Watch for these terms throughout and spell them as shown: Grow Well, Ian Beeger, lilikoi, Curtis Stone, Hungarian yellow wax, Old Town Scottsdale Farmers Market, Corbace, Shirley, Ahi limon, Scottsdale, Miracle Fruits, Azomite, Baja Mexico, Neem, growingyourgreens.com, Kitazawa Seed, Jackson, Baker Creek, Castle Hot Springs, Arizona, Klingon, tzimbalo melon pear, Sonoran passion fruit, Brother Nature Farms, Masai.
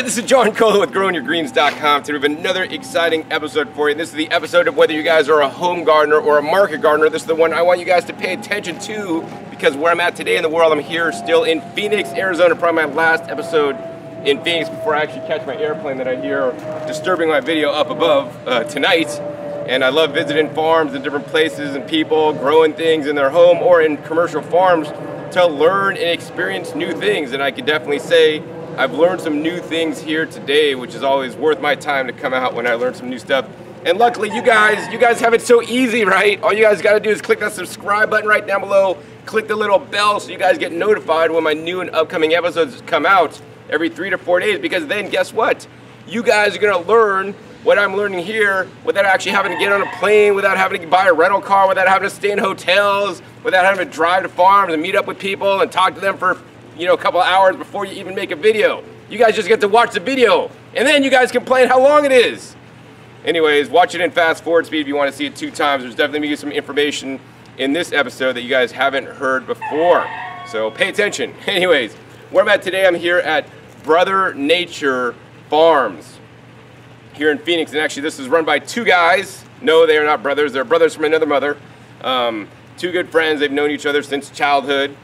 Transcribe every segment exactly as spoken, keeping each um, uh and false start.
right, this is John Kohler with growing your greens dot com. Today we have another exciting episode for you. This is the episode of whether you guys are a home gardener or a market gardener. This is the one I want you guys to pay attention to because where I'm at today in the world, I'm here still in Phoenix, Arizona. Probably my last episode in Phoenix before I actually catch my airplane that I hear disturbing my video up above uh, tonight. And I love visiting farms and different places and people growing things in their home or in commercial farms to learn and experience new things. And I could definitely say I've learned some new things here today, which is always worth my time to come out when I learn some new stuff. And luckily you guys, you guys have it so easy, right? All you guys gotta do is click that subscribe button right down below, click the little bell so you guys get notified when my new and upcoming episodes come out every three to four days, because then guess what? You guys are gonna learn what I'm learning here without actually having to get on a plane, without having to buy a rental car, without having to stay in hotels, without having to drive to farms and meet up with people and talk to them for you know, a couple hours before you even make a video. You guys just get to watch the video, and then you guys complain how long it is. Anyways, watch it in fast forward speed if you want to see it two times. There's definitely gonna be some information in this episode that you guys haven't heard before, so pay attention. Anyways, where I'm at today, I'm here at Brother Nature Farms here in Phoenix, and actually this is run by two guys. No, they are not brothers. They're brothers from another mother. Um, two good friends. They've known each other since childhood.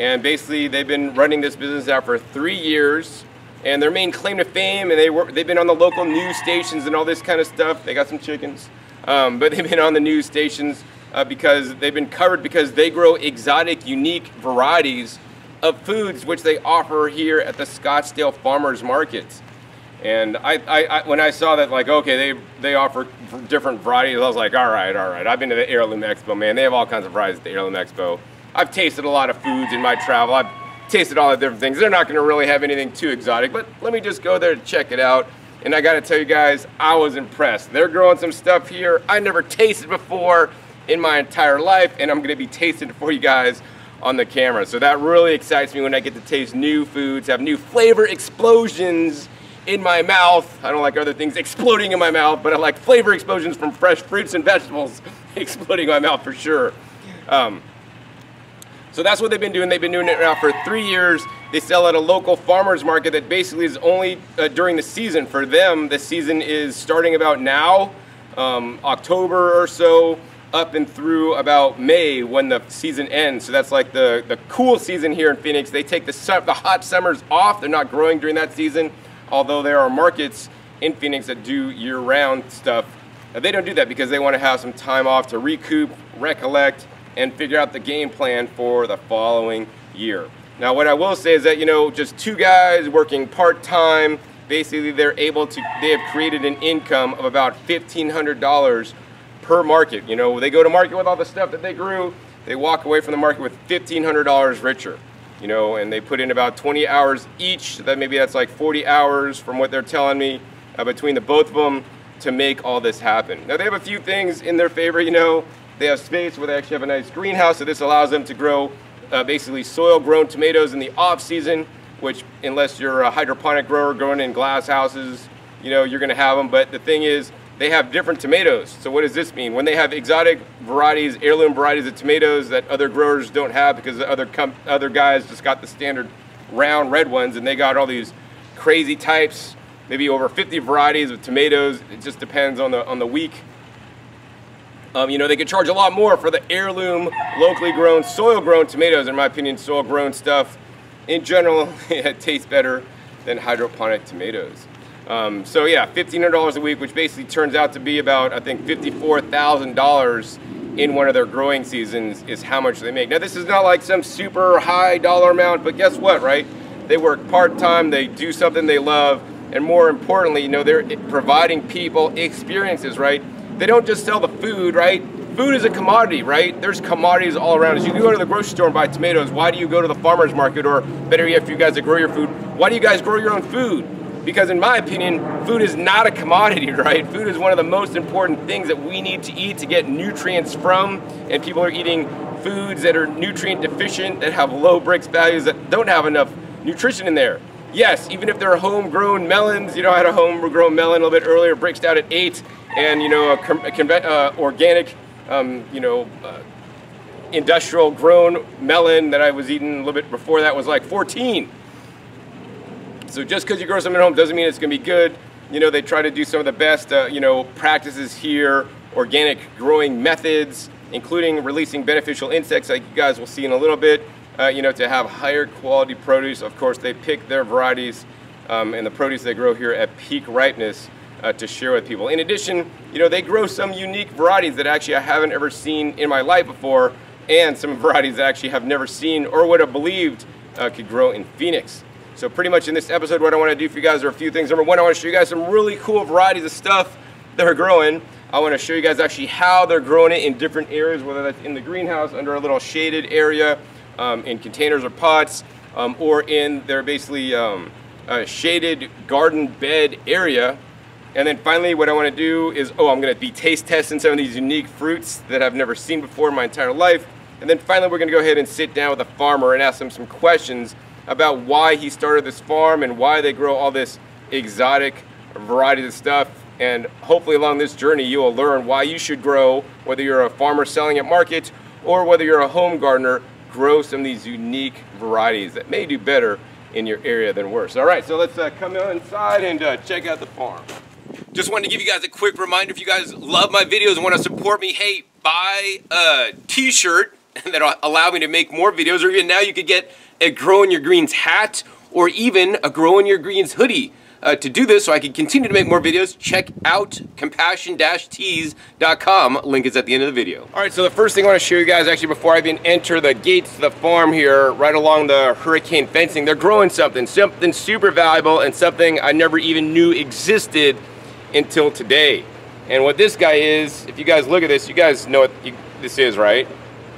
And basically, they've been running this business out for three years. And their main claim to fame, and they were, they've been on the local news stations and all this kind of stuff. They got some chickens. Um, but they've been on the news stations uh, because they've been covered because they grow exotic, unique varieties of foods, which they offer here at the Scottsdale Farmers Market. And I, I, I, when I saw that, like, okay, they, they offer different varieties, I was like, all right, all right. I've been to the Heirloom Expo, man. They have all kinds of varieties at the Heirloom Expo. I've tasted a lot of foods in my travel. I've tasted all the different things. They're not gonna really have anything too exotic, but let me just go there to check it out. And I gotta tell you guys, I was impressed. They're growing some stuff here I never tasted before in my entire life, and I'm gonna be tasting it for you guys on the camera. So that really excites me when I get to taste new foods, have new flavor explosions in my mouth. I don't like other things exploding in my mouth, but I like flavor explosions from fresh fruits and vegetables exploding in my mouth for sure. Um, So that's what they've been doing. They've been doing it now for three years. They sell at a local farmer's market that basically is only uh, during the season. For them, the season is starting about now, um, October or so, up and through about May when the season ends. So that's like the, the cool season here in Phoenix. They take the, the hot summers off. They're not growing during that season, although there are markets in Phoenix that do year-round stuff. Uh, they don't do that because they want to have some time off to recoup, recollect, and figure out the game plan for the following year. Now, what I will say is that, you know, just two guys working part-time, basically they're able to, they have created an income of about fifteen hundred dollars per market. You know, they go to market with all the stuff that they grew, they walk away from the market with fifteen hundred dollars richer, you know, and they put in about twenty hours each, so that maybe that's like forty hours from what they're telling me uh, between the both of them to make all this happen. Now, they have a few things in their favor, you know. They have space where they actually have a nice greenhouse, so this allows them to grow uh, basically soil-grown tomatoes in the off-season, which unless you're a hydroponic grower growing in glass houses, you know, you're gonna have them. But the thing is, they have different tomatoes. So what does this mean? When they have exotic varieties, heirloom varieties of tomatoes that other growers don't have because the other, com other guys just got the standard round red ones, and they got all these crazy types, maybe over fifty varieties of tomatoes. It just depends on the, on the week. Um, you know, they could charge a lot more for the heirloom, locally grown, soil-grown tomatoes. In my opinion, soil-grown stuff, in general, it tastes better than hydroponic tomatoes. Um, so yeah, fifteen hundred dollars a week, which basically turns out to be about, I think, fifty-four thousand dollars in one of their growing seasons is how much they make. Now, this is not like some super high dollar amount, but guess what, right? They work part-time, they do something they love, and more importantly, you know, they're providing people experiences, right? They don't just sell the food, right? Food is a commodity, right? There's commodities all around us. You can go to the grocery store and buy tomatoes. Why do you go to the farmer's market? Or better yet, if you guys that grow your food, why do you guys grow your own food? Because in my opinion, food is not a commodity, right? Food is one of the most important things that we need to eat to get nutrients from. And people are eating foods that are nutrient deficient, that have low Brix values, that don't have enough nutrition in there. Yes, even if they're homegrown melons, you know, I had a homegrown melon a little bit earlier, Brixed out at eight, and you know, a, a uh, organic, um, you know, uh, industrial grown melon that I was eating a little bit before that was like fourteen. So just because you grow something at home doesn't mean it's going to be good. You know, they try to do some of the best, uh, you know, practices here, organic growing methods, including releasing beneficial insects like you guys will see in a little bit, uh, you know, to have higher quality produce. Of course, they pick their varieties um, and the produce they grow here at peak ripeness uh, to share with people. In addition, you know, they grow some unique varieties that actually I haven't ever seen in my life before, and some varieties that I actually have never seen or would have believed uh, could grow in Phoenix. So pretty much in this episode, what I want to do for you guys are a few things. Number one, I want to show you guys some really cool varieties of stuff that are growing. I want to show you guys actually how they're growing it in different areas, whether that's in the greenhouse, under a little shaded area, um, in containers or pots, um, or in their basically um, uh, shaded garden bed area. And then finally, what I want to do is, oh, I'm going to be taste testing some of these unique fruits that I've never seen before in my entire life. And then finally, we're going to go ahead and sit down with a farmer and ask them some questions about why he started this farm and why they grow all this exotic variety of stuff. And hopefully along this journey, you will learn why you should grow, whether you're a farmer selling at market or whether you're a home gardener, grow some of these unique varieties that may do better in your area than worse. All right, so let's uh, come inside and uh, check out the farm. Just wanted to give you guys a quick reminder, if you guys love my videos and want to support me, hey, buy a t-shirt that'll allow me to make more videos, or even now you could get a Growing Your Greens hat or even a Growing Your Greens hoodie. Uh, to do this so I can continue to make more videos, check out compassion dash teas dot com. Link is at the end of the video. All right, so the first thing I want to show you guys, actually before I even enter the gates of the farm here, right along the hurricane fencing, they're growing something, something super valuable and something I never even knew existed until today. And what this guy is, if you guys look at this, you guys know what you, this is, right?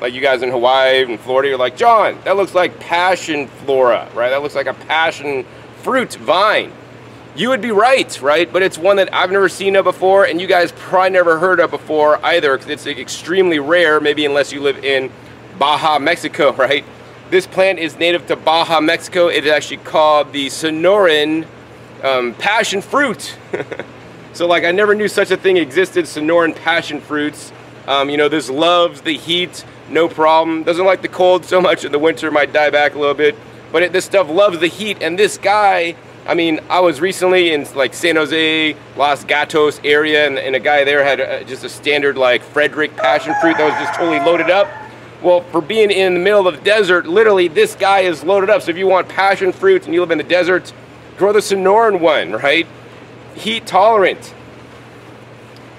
Like you guys in Hawaii and Florida, you're like, John, that looks like passion flora, right? That looks like a passion fruit vine. You would be right, right? But it's one that I've never seen of before, and you guys probably never heard of before either, because it's extremely rare, maybe unless you live in Baja, Mexico, right? This plant is native to Baja, Mexico. It is actually called the Sonoran um, passion fruit. So like I never knew such a thing existed, Sonoran passion fruits. Um, you know, this loves the heat, no problem. Doesn't like the cold so much in the winter, might die back a little bit. But it, this stuff loves the heat, and this guy, I mean, I was recently in like San Jose, Los Gatos area, and, and a guy there had a, just a standard like Frederick passion fruit that was just totally loaded up. Well, for being in the middle of the desert, literally this guy is loaded up. So if you want passion fruit and you live in the desert, grow the Sonoran one, right? Heat tolerant.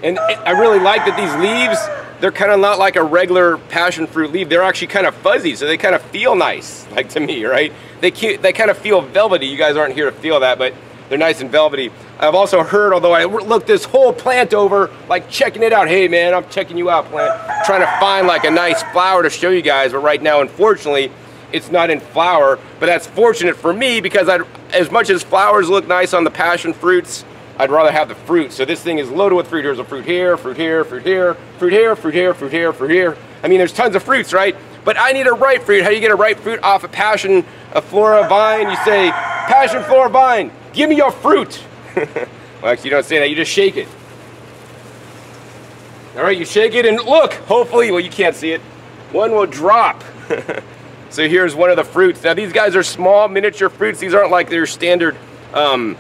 And I really like that these leaves, they're kind of not like a regular passion fruit leaf. They're actually kind of fuzzy, so they kind of feel nice, like to me, right? They, they kind of feel velvety. You guys aren't here to feel that, but they're nice and velvety. I've also heard, although I looked this whole plant over, like checking it out. Hey, man, I'm checking you out, plant. Trying to find like a nice flower to show you guys, but right now, unfortunately, it's not in flower. But that's fortunate for me because I, as much as flowers look nice on the passion fruits, I'd rather have the fruit. So this thing is loaded with fruit. Here's a fruit here, fruit here, fruit here, fruit here, fruit here, fruit here, fruit here. I mean, there's tons of fruits, right? But I need a ripe fruit. How do you get a ripe fruit off a passion a flora vine? You say, passion flora vine, give me your fruit. Well, actually, you don't say that. You just shake it. All right, you shake it and look, hopefully, well, you can't see it. One will drop. So here's one of the fruits. Now, these guys are small, miniature fruits. These aren't like their standard um,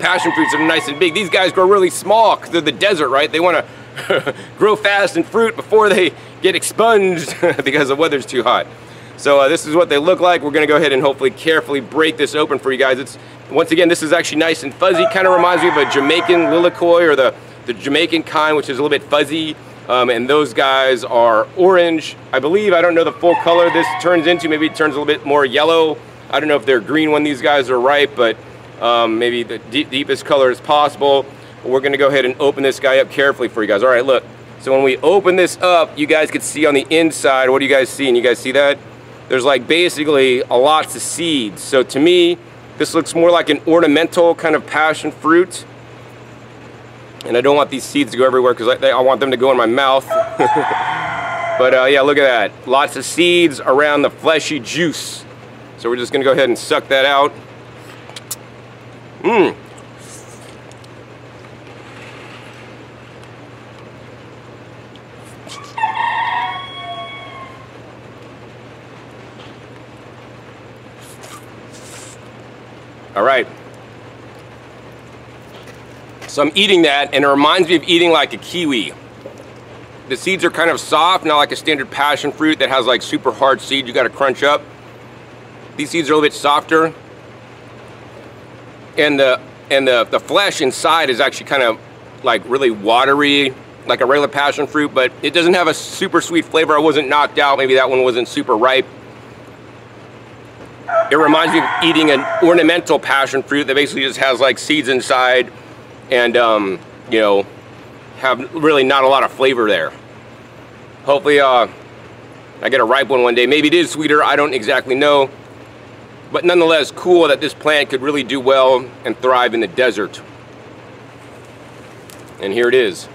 passion fruits are nice and big. These guys grow really small because they're the desert, right? They want to grow fast and fruit before they get expunged because the weather's too hot. So uh, this is what they look like. We're going to go ahead and hopefully carefully break this open for you guys. It's once again, this is actually nice and fuzzy. Kind of reminds me of a Jamaican lilikoi, or the, the Jamaican kind, which is a little bit fuzzy. Um, and those guys are orange, I believe. I don't know the full color this turns into. Maybe it turns a little bit more yellow. I don't know if they're green when these guys are ripe, but Um, maybe the deep, deepest color as possible. We're gonna go ahead and open this guy up carefully for you guys. All right, look. So when we open this up, you guys can see on the inside, what do you guys see? And you guys see that? There's like basically a lots of seeds. So to me, this looks more like an ornamental kind of passion fruit. And I don't want these seeds to go everywhere because I, I want them to go in my mouth. But uh, yeah, look at that. Lots of seeds around the fleshy juice. So we're just gonna go ahead and suck that out. Mmm. All right. So I'm eating that, and it reminds me of eating like a kiwi. The seeds are kind of soft, not like a standard passion fruit that has like super hard seed you gotta crunch up. These seeds are a little bit softer. And the and the, the flesh inside is actually kind of like really watery, like a regular passion fruit, but it doesn't have a super sweet flavor. I wasn't knocked out, maybe that one wasn't super ripe. It reminds me of eating an ornamental passion fruit that basically just has like seeds inside and um, you know, have really not a lot of flavor there. Hopefully uh, I get a ripe one one day. Maybe it is sweeter, I don't exactly know. But nonetheless, cool that this plant could really do well and thrive in the desert. And here it is.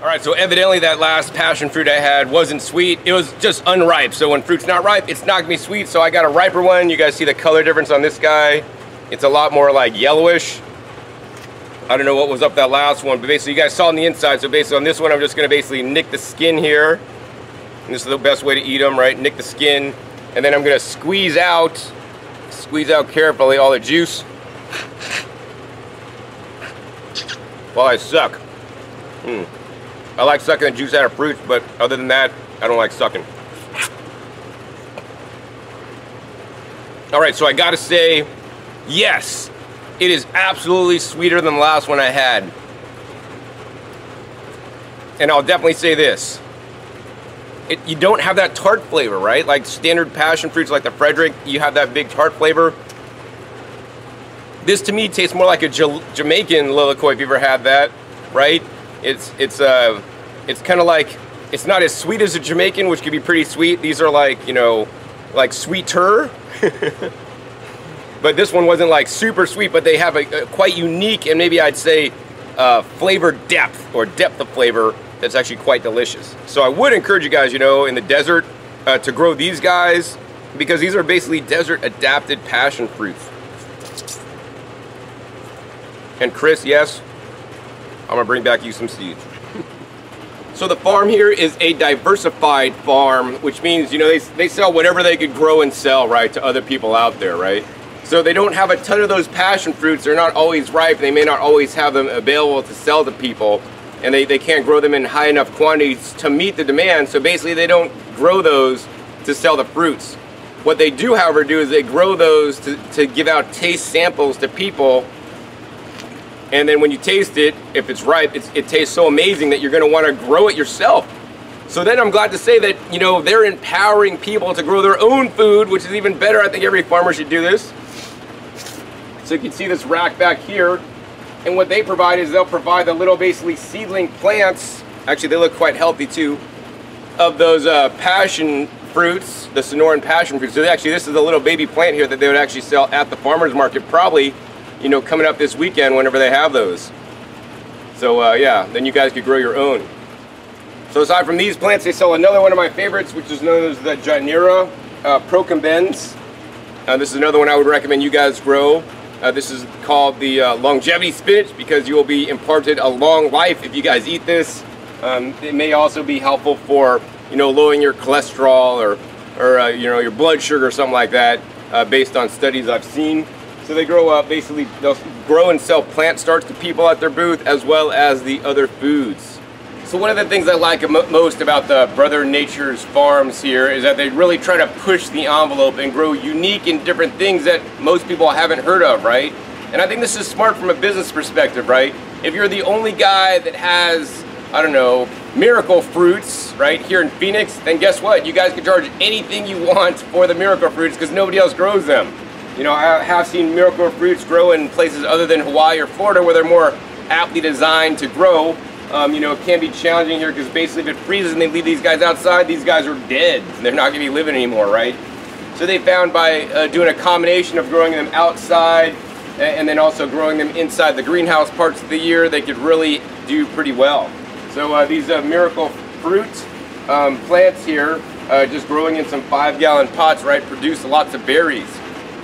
All right, so evidently that last passion fruit I had wasn't sweet. It was just unripe. So when fruit's not ripe, it's not gonna be sweet. So I got a riper one. You guys see the color difference on this guy? It's a lot more like yellowish. I don't know what was up that last one, but basically you guys saw on the inside. So basically on this one, I'm just gonna basically nick the skin here. And this is the best way to eat them, right? Nick the skin. And then I'm gonna squeeze out, squeeze out carefully all the juice. Well, I suck. Mm. I like sucking the juice out of fruits, but other than that, I don't like sucking. All right, so I gotta say, yes. It is absolutely sweeter than the last one I had. And I'll definitely say this. It, you don't have that tart flavor, right? Like standard passion fruits like the Frederick, you have that big tart flavor. This to me tastes more like a J Jamaican lilikoi if you've ever had that, right? It's, it's, uh, it's kind of like, it's not as sweet as a Jamaican, which could be pretty sweet. These are like, you know, like sweeter. But this one wasn't like super sweet, but they have a, a quite unique and maybe I'd say uh, flavor depth or depth of flavor that's actually quite delicious. So I would encourage you guys, you know, in the desert uh, to grow these guys because these are basically desert adapted passion fruits. And Chris, yes, I'm gonna bring back you some seeds. So the farm here is a diversified farm, which means, you know, they, they sell whatever they could grow and sell, right, to other people out there, right? So they don't have a ton of those passion fruits. They're not always ripe. They may not always have them available to sell to people. And they, they can't grow them in high enough quantities to meet the demand. So basically they don't grow those to sell the fruits. What they do, however, do is they grow those to, to give out taste samples to people. And then when you taste it, if it's ripe, it's, it tastes so amazing that you're gonna wanna grow it yourself. So then I'm glad to say that, you know, they're empowering people to grow their own food, which is even better. I think every farmer should do this. So you can see this rack back here, and what they provide is they'll provide the little basically seedling plants, actually they look quite healthy too, of those uh, passion fruits, the Sonoran passion fruits. So they actually, this is a little baby plant here that they would actually sell at the farmer's market, probably, you know, coming up this weekend whenever they have those. So uh, yeah, then you guys could grow your own. So aside from these plants, they sell another one of my favorites, which is known as the Janira uh, Procambens. Uh, this is another one I would recommend you guys grow. Uh, this is called the uh, longevity spinach because you will be imparted a long life if you guys eat this. Um, it may also be helpful for, you know, lowering your cholesterol or, or uh, you know, your blood sugar or something like that uh, based on studies I've seen. So they grow up, basically they'll grow and sell plant starts to people at their booth as well as the other foods. So one of the things I like most about the Brother Nature's Farms here is that they really try to push the envelope and grow unique and different things that most people haven't heard of, right? And I think this is smart from a business perspective, right? If you're the only guy that has, I don't know, Miracle Fruits, right, here in Phoenix, then guess what? You guys can charge anything you want for the Miracle Fruits because nobody else grows them. You know, I have seen Miracle Fruits grow in places other than Hawaii or Florida where they're more aptly designed to grow. Um, you know, it can be challenging here because basically if it freezes and they leave these guys outside, these guys are dead. They're not going to be living anymore, right? So they found by uh, doing a combination of growing them outside and then also growing them inside the greenhouse parts of the year, they could really do pretty well. So uh, these uh, Miracle Fruit um, plants here, uh, just growing in some five-gallon pots, right, produce lots of berries.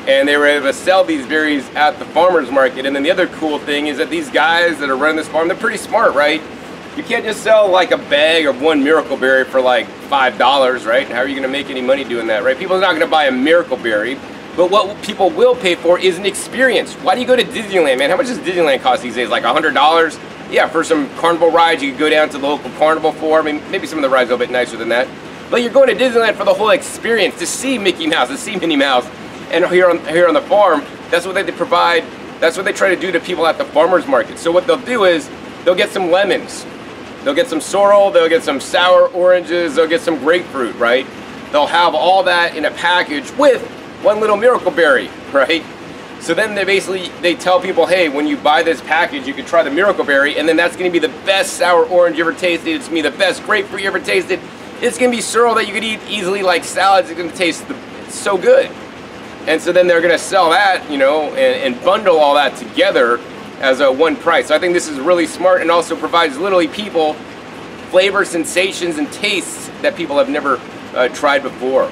And they were able to sell these berries at the farmer's market. And then the other cool thing is that these guys that are running this farm, they're pretty smart, right? You can't just sell like a bag of one miracle berry for like five dollars, right? How are you gonna make any money doing that, right? People's not gonna buy a miracle berry. But what people will pay for is an experience. Why do you go to Disneyland, man? How much does Disneyland cost these days? Like a hundred dollars? Yeah, for some carnival rides you could go down to the local carnival for. I mean, maybe some of the rides are a bit nicer than that. But you're going to Disneyland for the whole experience, to see Mickey Mouse, to see Minnie Mouse. And here on, here on the farm, that's what they provide, that's what they try to do to people at the farmer's market. So what they'll do is, they'll get some lemons, they'll get some sorrel, they'll get some sour oranges, they'll get some grapefruit, right? They'll have all that in a package with one little miracle berry, right? So then they basically, they tell people, hey, when you buy this package, you can try the miracle berry, and then that's gonna be the best sour orange you ever tasted, it's gonna be the best grapefruit you ever tasted, it's gonna be sorrel that you could eat easily like salads, it's gonna taste the, it's so good. And so then they're gonna sell that, you know, and, and bundle all that together as a one price. So I think this is really smart, and also provides literally people flavor sensations and tastes that people have never uh, tried before.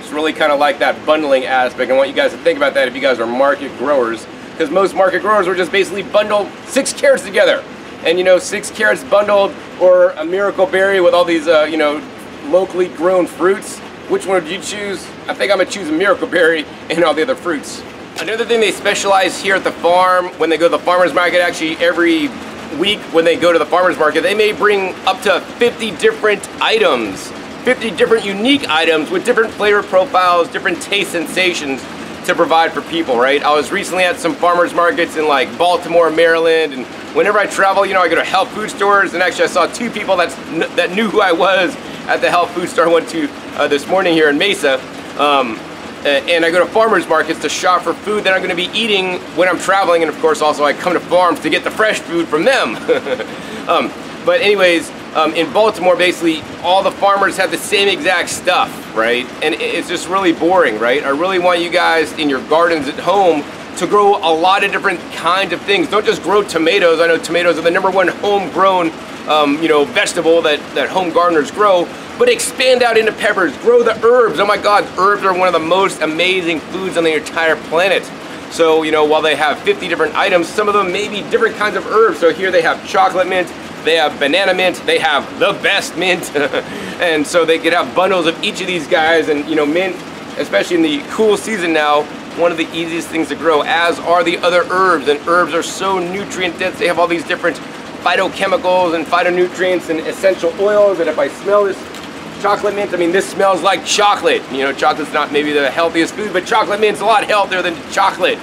It's really kind of like that bundling aspect. I want you guys to think about that if you guys are market growers, because most market growers will just basically bundle six carrots together, and you know, six carrots bundled or a miracle berry with all these uh, you know, locally grown fruits. Which one would you choose? I think I'm gonna choose a miracle berry and all the other fruits. Another thing they specialize here at the farm, when they go to the farmer's market, actually every week when they go to the farmer's market, they may bring up to fifty different items, fifty different unique items with different flavor profiles, different taste sensations to provide for people, right? I was recently at some farmer's markets in like Baltimore, Maryland, and whenever I travel, you know, I go to health food stores, and actually I saw two people that's, that knew who I was at the health food store I went to uh, this morning here in Mesa. Um, and I go to farmers markets to shop for food that I'm gonna be eating when I'm traveling, and of course also I come to farms to get the fresh food from them. um, but anyways, um, in Baltimore basically all the farmers have the same exact stuff, right? And it's just really boring, right? I really want you guys in your gardens at home to grow a lot of different kinds of things. Don't just grow tomatoes. I know tomatoes are the number one homegrown um, you know, vegetable that, that home gardeners grow, but expand out into peppers, grow the herbs. Oh my God, herbs are one of the most amazing foods on the entire planet. So, you know, while they have fifty different items, some of them may be different kinds of herbs. So here they have chocolate mint, they have banana mint, they have the best mint. And so they could have bundles of each of these guys, and you know, mint, especially in the cool season now, one of the easiest things to grow, as are the other herbs. And herbs are so nutrient dense, they have all these different phytochemicals and phytonutrients and essential oils. And if I smell this chocolate mint, I mean, this smells like chocolate. You know, chocolate's not maybe the healthiest food, but chocolate mint's a lot healthier than chocolate.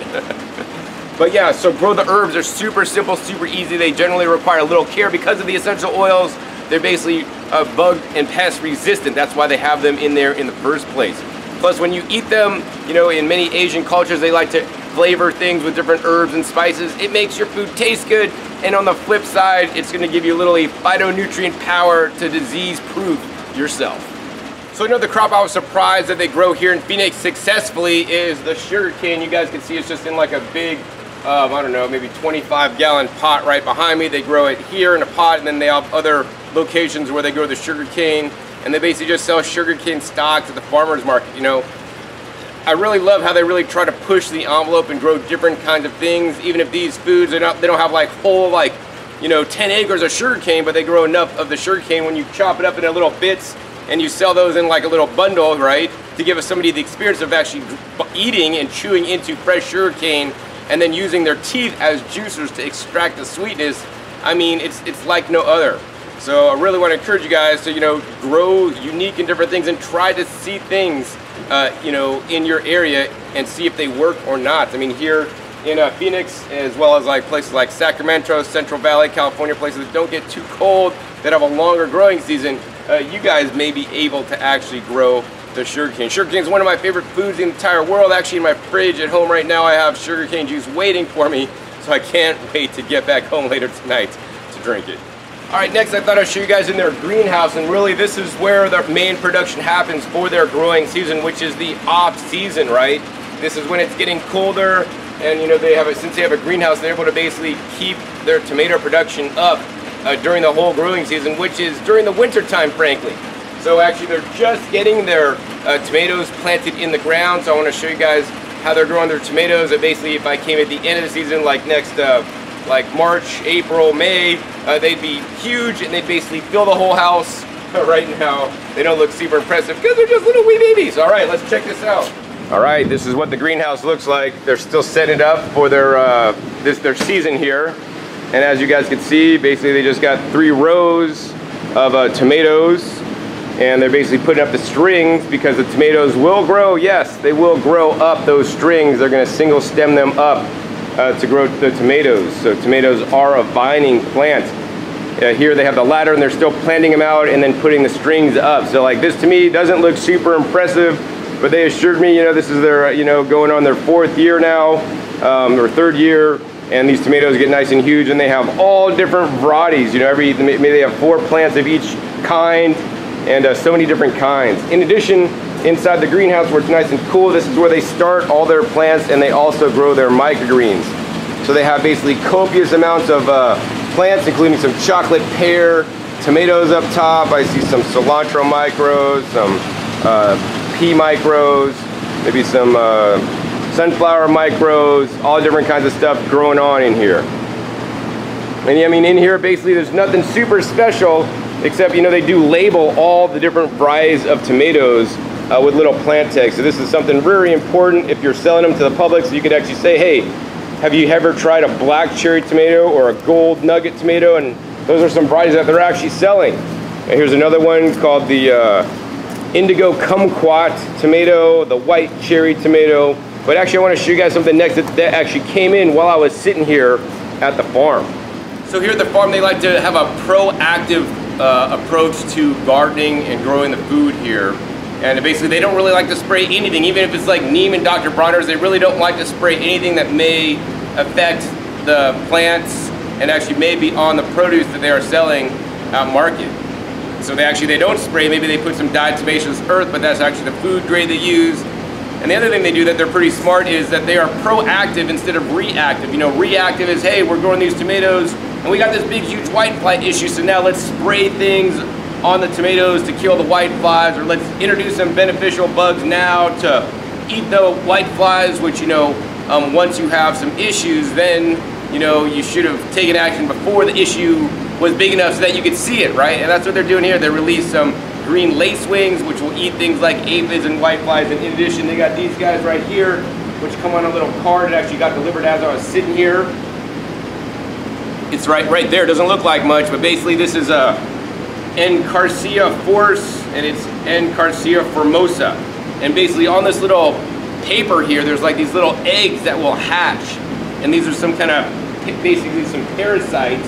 But yeah, so grow the herbs. They're super simple, super easy. They generally require little care because of the essential oils. They're basically uh, bug and pest resistant. That's why they have them in there in the first place. Plus, when you eat them, you know, in many Asian cultures, they like to flavor things with different herbs and spices. It makes your food taste good. And on the flip side, it's gonna give you literally phytonutrient power to disease-proof yourself. So another crop I was surprised that they grow here in Phoenix successfully is the sugarcane. You guys can see it's just in like a big, um, I don't know, maybe twenty-five gallon pot right behind me. They grow it here in a pot, and then they have other locations where they grow the sugarcane. And they basically just sell sugarcane stocks at the farmer's market, you know. I really love how they really try to push the envelope and grow different kinds of things, even if these foods are not, they don't have like whole, like, you know, ten acres of sugarcane, but they grow enough of the sugarcane when you chop it up into little bits and you sell those in like a little bundle, right, to give somebody the experience of actually eating and chewing into fresh sugarcane and then using their teeth as juicers to extract the sweetness. I mean, it's, it's like no other. So I really want to encourage you guys to, you know, grow unique and different things and try to see things, uh, you know, in your area and see if they work or not. I mean, here in uh, Phoenix, as well as like places like Sacramento, Central Valley, California, places that don't get too cold, that have a longer growing season, uh, you guys may be able to actually grow the sugarcane. Sugarcane is one of my favorite foods in the entire world. Actually, in my fridge at home right now, I have sugarcane juice waiting for me, so I can't wait to get back home later tonight to drink it. All right, next I thought I'd show you guys in their greenhouse, and really this is where their main production happens for their growing season, which is the off season, right? This is when it's getting colder, and you know, they have a, since they have a greenhouse, they're able to basically keep their tomato production up uh, during the whole growing season, which is during the winter time, frankly. So actually they're just getting their uh, tomatoes planted in the ground, so I want to show you guys how they're growing their tomatoes. And basically if I came at the end of the season, like next uh, like March, April, May, uh, they'd be huge and they'd basically fill the whole house. Right now, they don't look super impressive because they're just little wee babies. All right, let's check this out. All right, this is what the greenhouse looks like. They're still setting it up for their uh, this their season here. And as you guys can see, basically they just got three rows of uh, tomatoes, and they're basically putting up the strings because the tomatoes will grow. Yes, they will grow up those strings. They're gonna single stem them up uh, to grow the tomatoes. So tomatoes are a vining plant. Uh, here they have the ladder and they're still planting them out and then putting the strings up. So like this to me doesn't look super impressive, but they assured me, you know, this is their, you know, going on their fourth year now, um, or third year, and these tomatoes get nice and huge, and they have all different varieties. You know, every, maybe they have four plants of each kind, and uh, so many different kinds. In addition, inside the greenhouse where it's nice and cool, this is where they start all their plants, and they also grow their microgreens. So they have basically copious amounts of uh, plants, including some chocolate pear, tomatoes up top. I see some cilantro micros, some uh, pea micros, maybe some uh, sunflower micros, all different kinds of stuff growing on in here. And I mean, in here basically there's nothing super special except, you know, they do label all the different varieties of tomatoes uh, with little plant tags. So this is something very important if you're selling them to the public, so you could actually say, hey, have you ever tried a black cherry tomato or a gold nugget tomato? And those are some varieties that they're actually selling. And here's another one called the uh, indigo kumquat tomato, the white cherry tomato. But actually I want to show you guys something next that, that actually came in while I was sitting here at the farm. So here at the farm they like to have a proactive uh, approach to gardening and growing the food here. And basically they don't really like to spray anything, even if it's like Neem and Doctor Bronner's, they really don't like to spray anything that may affect the plants and actually maybe on the produce that they are selling at market. So they actually, they don't spray, maybe they put some dyed tomatoes earth, but that's actually the food grade they use. And the other thing they do that they're pretty smart is that they are proactive instead of reactive. You know, reactive is, hey, we're growing these tomatoes and we got this big, huge whitefly issue, so now let's spray things on the tomatoes to kill the whiteflies, or let's introduce some beneficial bugs now to eat the whiteflies, which, you know, um, once you have some issues, then, you know, you should have taken action before the issue was big enough so that you could see it, right? And that's what they're doing here. They release some green lacewings, which will eat things like aphids and whiteflies. And in addition, they got these guys right here, which come on a little card that actually got delivered as I was sitting here. It's right, right there. Doesn't look like much, but basically this is a Encarsia force, and it's Encarsia formosa. And basically on this little paper here, there's like these little eggs that will hatch, and these are some kind of basically some parasites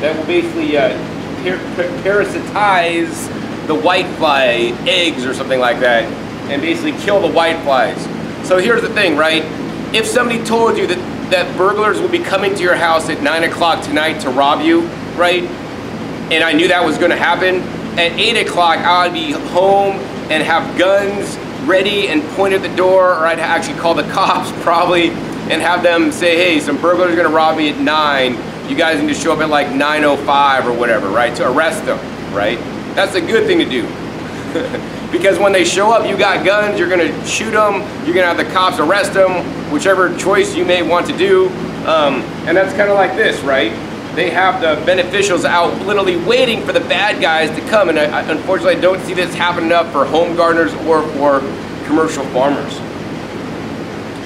that will basically uh, par par parasitize the whitefly eggs or something like that, and basically kill the whiteflies. So here's the thing, right? If somebody told you that, that burglars will be coming to your house at nine o'clock tonight to rob you, right? And I knew that was gonna happen, at eight o'clock I'd be home and have guns ready and point at the door, or I'd actually call the cops probably and have them say, hey, some burglars are gonna rob me at nine. You guys need to show up at like nine oh five or whatever, right? To arrest them, right? That's a good thing to do. Because when they show up, you got guns, you're gonna shoot them, you're gonna have the cops arrest them, whichever choice you may want to do. Um, and that's kind of like this, right? They have the beneficials out literally waiting for the bad guys to come. And I, I, unfortunately, I don't see this happen enough for home gardeners or for commercial farmers.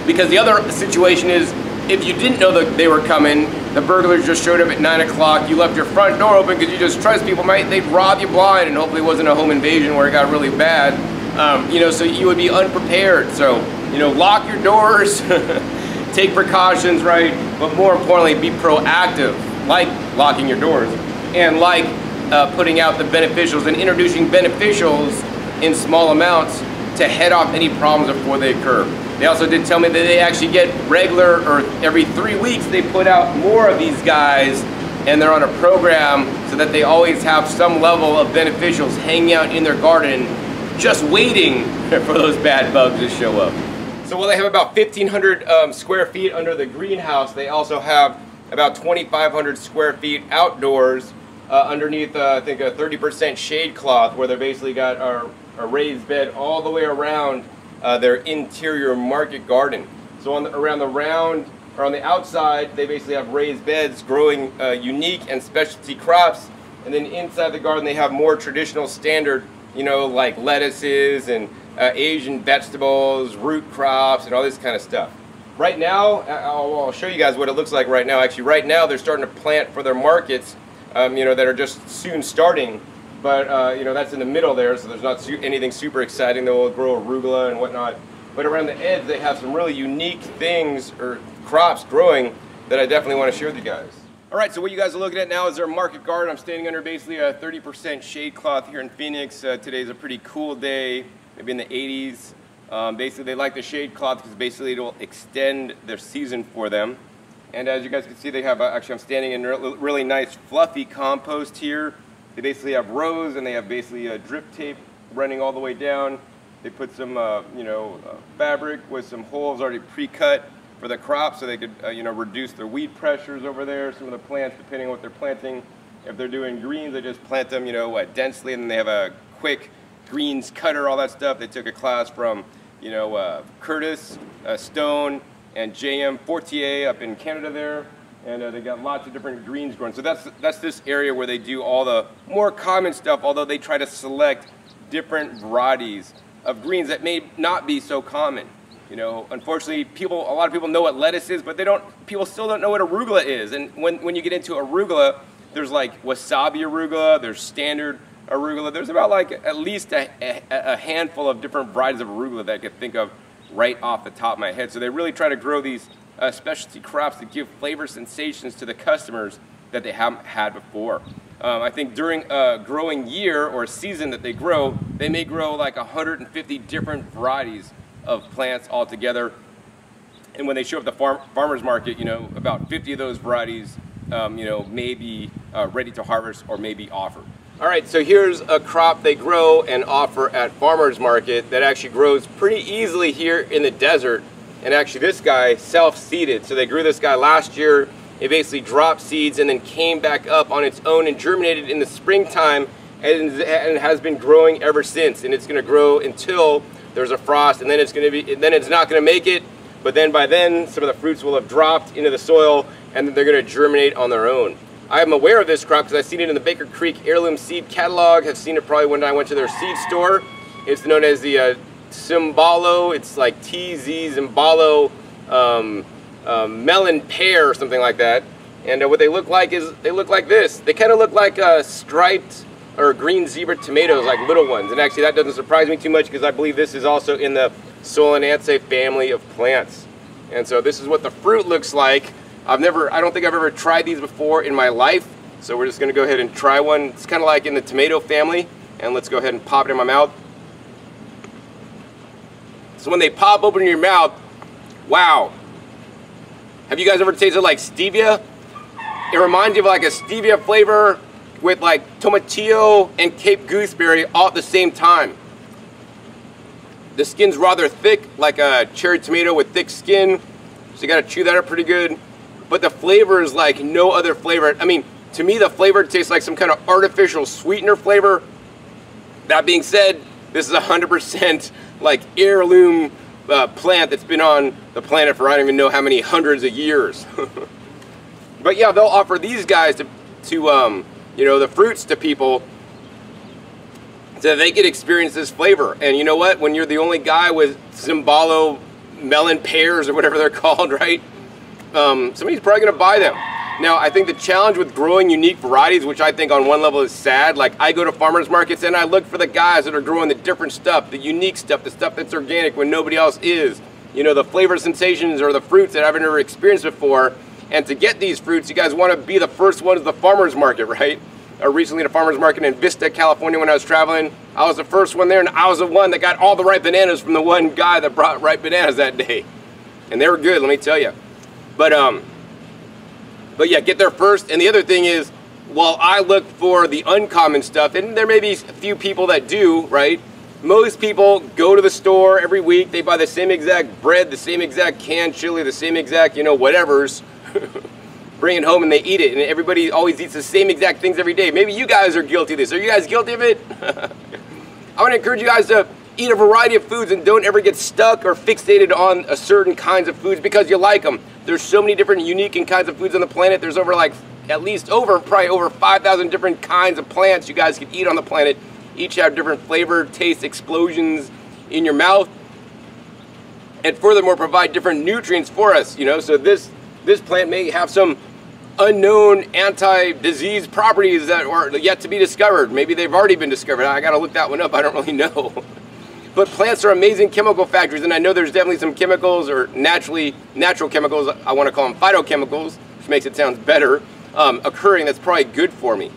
Because the other situation is, if you didn't know that they were coming, the burglars just showed up at nine o'clock, you left your front door open because you just trust people, might they'd rob you blind, and hopefully it wasn't a home invasion where it got really bad. Um, you know, so you would be unprepared. So, you know, lock your doors, take precautions, right? But more importantly, be proactive, like locking your doors, and like uh, putting out the beneficials and introducing beneficials in small amounts to head off any problems before they occur. They also did tell me that they actually get regular, or every three weeks they put out more of these guys, and they're on a program so that they always have some level of beneficials hanging out in their garden just waiting for those bad bugs to show up. So while they have about fifteen hundred um, square feet under the greenhouse, they also have about twenty-five hundred square feet outdoors uh, underneath uh, I think a thirty percent shade cloth, where they're basically got our, a raised bed all the way around Uh, their interior market garden. So on the, around the round, or on the outside, they basically have raised beds growing uh, unique and specialty crops, and then inside the garden they have more traditional standard, you know, like lettuces and uh, Asian vegetables, root crops, and all this kind of stuff. Right now, I'll, I'll show you guys what it looks like right now. Actually, right now they're starting to plant for their markets, um, you know, that are just soon starting. But, uh, you know, that's in the middle there, so there's not su anything super exciting. They'll grow arugula and whatnot. But around the edge, they have some really unique things or crops growing that I definitely want to share with you guys. All right, so what you guys are looking at now is our market garden. I'm standing under basically a thirty percent shade cloth here in Phoenix. Uh, today's a pretty cool day, maybe in the eighties. Um, basically, they like the shade cloth because basically it'll extend their season for them. And as you guys can see, they have, uh, actually I'm standing in really nice fluffy compost here. They basically have rows, and they have basically a drip tape running all the way down. They put some, uh, you know, uh, fabric with some holes already pre-cut for the crop, so they could, uh, you know, reduce their weed pressures over there. Some of the plants, depending on what they're planting, if they're doing greens, they just plant them, you know, uh, densely, and then they have a quick greens cutter, all that stuff. They took a class from, you know, uh, Curtis uh, Stone and J M Fortier up in Canada there. And uh, they got lots of different greens growing. So that's that's this area where they do all the more common stuff, although they try to select different varieties of greens that may not be so common. You know, unfortunately, people a lot of people know what lettuce is, but they don't. People still don't know what arugula is. And when when you get into arugula, there's like wasabi arugula, there's standard arugula. There's about like at least a, a, a handful of different varieties of arugula that I could think of right off the top of my head. So they really try to grow these Uh, specialty crops that give flavor sensations to the customers that they haven't had before. Um, I think during a growing year or season that they grow, they may grow like one hundred fifty different varieties of plants altogether. And when they show up at the farm, farmer's market, you know, about fifty of those varieties, um, you know, may be uh, ready to harvest or may be offered. All right, so here's a crop they grow and offer at farmer's market that actually grows pretty easily here in the desert. And actually this guy self-seeded. So they grew this guy last year. It basically dropped seeds and then came back up on its own and germinated in the springtime, and, and has been growing ever since. And it's gonna grow until there's a frost, and then it's gonna be, and then it's not gonna make it. But then by then, some of the fruits will have dropped into the soil, and then they're gonna germinate on their own. I am aware of this crop because I've seen it in the Baker Creek heirloom seed catalog. I've seen it probably when I went to their seed store. It's known as the, uh, tzimbalo, it's like T Z tzimbalo um, um, melon pear or something like that. And uh, what they look like is, they look like this. They kind of look like uh, striped or green zebra tomatoes, like little ones. And actually that doesn't surprise me too much because I believe this is also in the Solanaceae family of plants. And so this is what the fruit looks like. I've never, I don't think I've ever tried these before in my life. So we're just gonna go ahead and try one. It's kind of like in the tomato family. And let's go ahead and pop it in my mouth. So when they pop open your mouth, wow. Have you guys ever tasted like stevia? It reminds you of like a stevia flavor with like tomatillo and Cape gooseberry all at the same time. The skin's rather thick, like a cherry tomato with thick skin. So you gotta chew that up pretty good. But the flavor is like no other flavor. I mean, to me the flavor tastes like some kind of artificial sweetener flavor. That being said, this is one hundred percent like heirloom uh, plant that's been on the planet for I don't even know how many hundreds of years. But yeah, they'll offer these guys to, to um, you know, the fruits to people so they could experience this flavor. And you know what? When you're the only guy with tzimbalo melon pears or whatever they're called, right? Um, somebody's probably gonna buy them. Now, I think the challenge with growing unique varieties, which I think on one level is sad, like I go to farmers markets and I look for the guys that are growing the different stuff, the unique stuff, the stuff that's organic when nobody else is. You know, the flavor sensations or the fruits that I've never experienced before. And to get these fruits, you guys want to be the first ones at the farmers market, right? Uh, recently at a farmers market in Vista, California, when I was traveling, I was the first one there, and I was the one that got all the ripe bananas from the one guy that brought ripe bananas that day. And they were good, let me tell you. But, um... But yeah, get there first. And the other thing is, while I look for the uncommon stuff, and there may be a few people that do, right? Most people go to the store every week, they buy the same exact bread, the same exact canned chili, the same exact, you know, whatever's, bring it home and they eat it. And everybody always eats the same exact things every day. Maybe you guys are guilty of this. Are you guys guilty of it? I want to encourage you guys to eat a variety of foods and don't ever get stuck or fixated on a certain kinds of foods because you like them. There's so many different unique and kinds of foods on the planet. There's over like, at least over, probably over five thousand different kinds of plants you guys can eat on the planet. Each have different flavor, taste, explosions, in your mouth, and furthermore provide different nutrients for us, you know. So this this plant may have some unknown anti-disease properties that are yet to be discovered. Maybe they've already been discovered. I gotta look that one up, I don't really know. But plants are amazing chemical factories, and I know there's definitely some chemicals, or naturally natural chemicals, I want to call them phytochemicals, which makes it sound better, um, occurring that's probably good for me,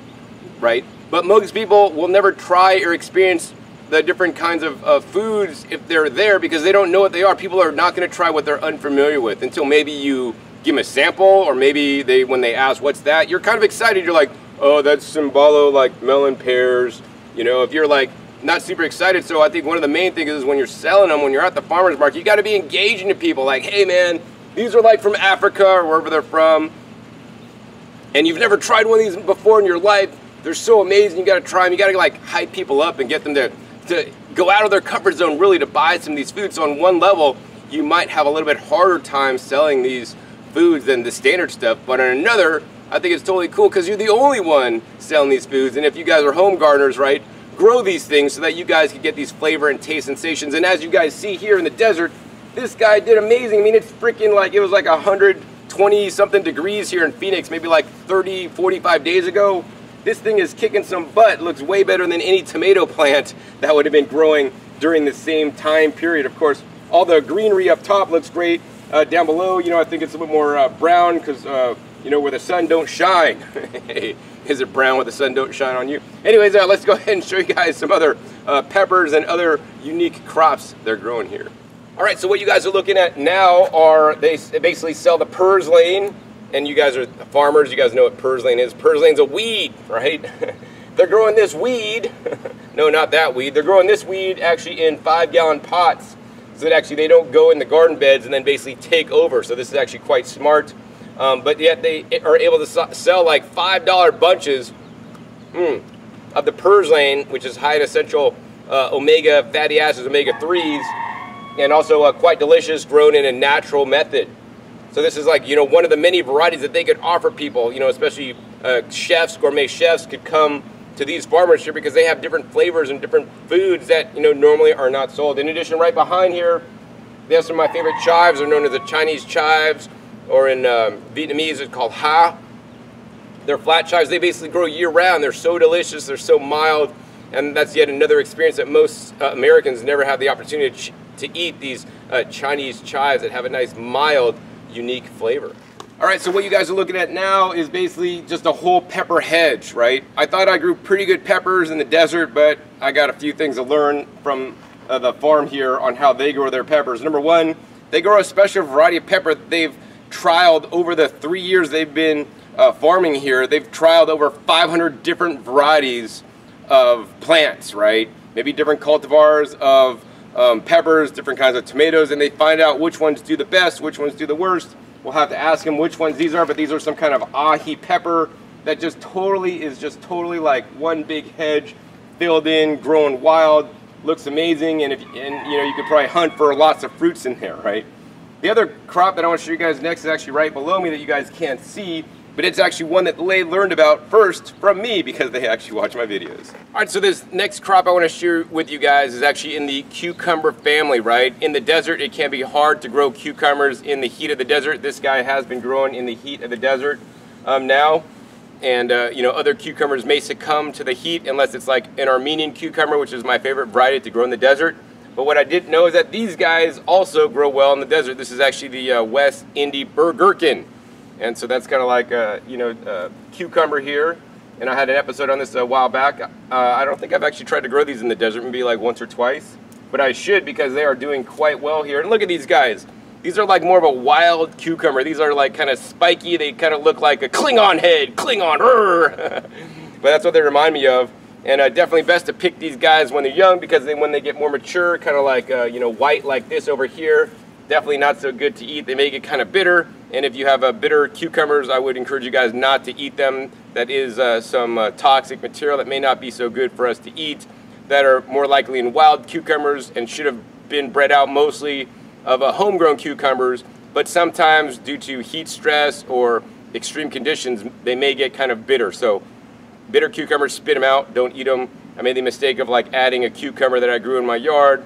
right? But most people will never try or experience the different kinds of, of foods if they're there, because they don't know what they are. People are not going to try what they're unfamiliar with until maybe you give them a sample, or maybe they, when they ask, what's that? You're kind of excited. You're like, oh, that's tzimbalo, like melon pears. You know, if you're like, not super excited. So I think one of the main things is when you're selling them, when you're at the farmer's market, you got to be engaging to people like, hey man, these are like from Africa or wherever they're from, and you've never tried one of these before in your life. They're so amazing, you got to try them. You got to like hype people up and get them to, to go out of their comfort zone really to buy some of these foods. So on one level, you might have a little bit harder time selling these foods than the standard stuff, but on another, I think it's totally cool because you're the only one selling these foods. And if you guys are home gardeners, right, grow these things so that you guys can get these flavor and taste sensations. And as you guys see here in the desert, this guy did amazing. I mean, it's freaking like, it was like one hundred twenty something degrees here in Phoenix, maybe like thirty, forty-five days ago. This thing is kicking some butt. Looks way better than any tomato plant that would have been growing during the same time period. Of course, all the greenery up top looks great. Uh, down below, you know, I think it's a little more uh, brown because, uh, you know, where the sun don't shine. Is it brown where the sun don't shine on you? Anyways, uh, let's go ahead and show you guys some other uh, peppers and other unique crops they're growing here. All right, so what you guys are looking at now are, they basically sell the purslane, and you guys are farmers, you guys know what purslane is. Purslane's a weed, right? They're growing this weed, no, not that weed. They're growing this weed actually in five-gallon pots, so that actually they don't go in the garden beds and then basically take over. So this is actually quite smart. Um, but yet they are able to sell like five dollar bunches mm, of the purslane, which is high in essential uh, omega fatty acids, omega threes, and also uh, quite delicious, grown in a natural method. So this is like, you know, one of the many varieties that they could offer people, you know, especially uh, chefs, gourmet chefs could come to these farmers here because they have different flavors and different foods that, you know, normally are not sold. In addition, right behind here, they have some of my favorite chives. They're known as the Chinese chives, or in um, Vietnamese, it's called ha. They're flat chives. They basically grow year-round. They're so delicious. They're so mild. And that's yet another experience that most uh, Americans never have the opportunity to, ch to eat these uh, Chinese chives that have a nice, mild, unique flavor. All right, so what you guys are looking at now is basically just a whole pepper hedge, right? I thought I grew pretty good peppers in the desert, but I got a few things to learn from uh, the farm here on how they grow their peppers. Number one, they grow a special variety of pepper that they've trialed over the three years they've been uh, farming here. They've trialed over five hundred different varieties of plants, right? Maybe different cultivars of um, peppers, different kinds of tomatoes, and they find out which ones do the best, which ones do the worst. We'll have to ask them which ones these are, but these are some kind of ahi pepper that just totally is just totally like one big hedge filled in, growing wild, looks amazing, and if and you know, you could probably hunt for lots of fruits in there, right? The other crop that I want to show you guys next is actually right below me that you guys can't see, but it's actually one that they learned about first from me because they actually watch my videos. All right, so this next crop I want to share with you guys is actually in the cucumber family, right? In the desert, it can be hard to grow cucumbers in the heat of the desert. This guy has been growing in the heat of the desert um, now, and uh, you know, other cucumbers may succumb to the heat unless it's like an Armenian cucumber, which is my favorite variety to grow in the desert. But what I didn't know is that these guys also grow well in the desert. This is actually the uh, West Indy Burgerkin. And so that's kind of like, uh, you know, uh, cucumber here. And I had an episode on this a while back. Uh, I don't think I've actually tried to grow these in the desert, maybe like once or twice. But I should, because they are doing quite well here. And look at these guys. These are like more of a wild cucumber. These are like kind of spiky. They kind of look like a Klingon head, Klingon, rrr. But that's what they remind me of. And uh, definitely best to pick these guys when they're young, because then when they get more mature, kind of like, uh, you know, white like this over here, definitely not so good to eat. They may get kind of bitter. And if you have uh, bitter cucumbers, I would encourage you guys not to eat them. That is uh, some uh, toxic material that may not be so good for us to eat, that are more likely in wild cucumbers and should have been bred out mostly of uh, homegrown cucumbers. But sometimes due to heat stress or extreme conditions, they may get kind of bitter. So bitter cucumbers, spit them out, don't eat them. I made the mistake of like adding a cucumber that I grew in my yard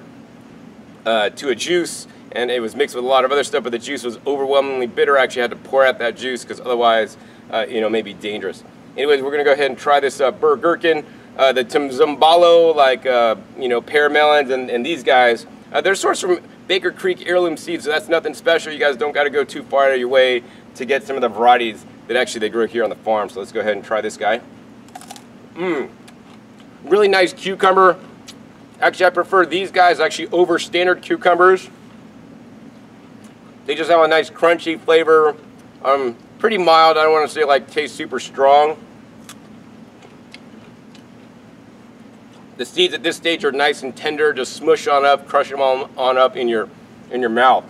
uh, to a juice, and it was mixed with a lot of other stuff, but the juice was overwhelmingly bitter. I actually had to pour out that juice because otherwise, uh, you know, maybe dangerous. Anyways, we're gonna go ahead and try this uh, Burgerkin, uh, the tzimbalo, like, uh, you know, pear melons, and, and these guys. Uh, they're sourced from Baker Creek heirloom seeds, so that's nothing special. You guys don't gotta go too far out of your way to get some of the varieties that actually they grow here on the farm. So let's go ahead and try this guy. Mmm, really nice cucumber. Actually, I prefer these guys actually over standard cucumbers. They just have a nice crunchy flavor. Um, pretty mild. I don't want to say like tastes super strong. The seeds at this stage are nice and tender. Just smush on up, crush them on, on up in your in your mouth.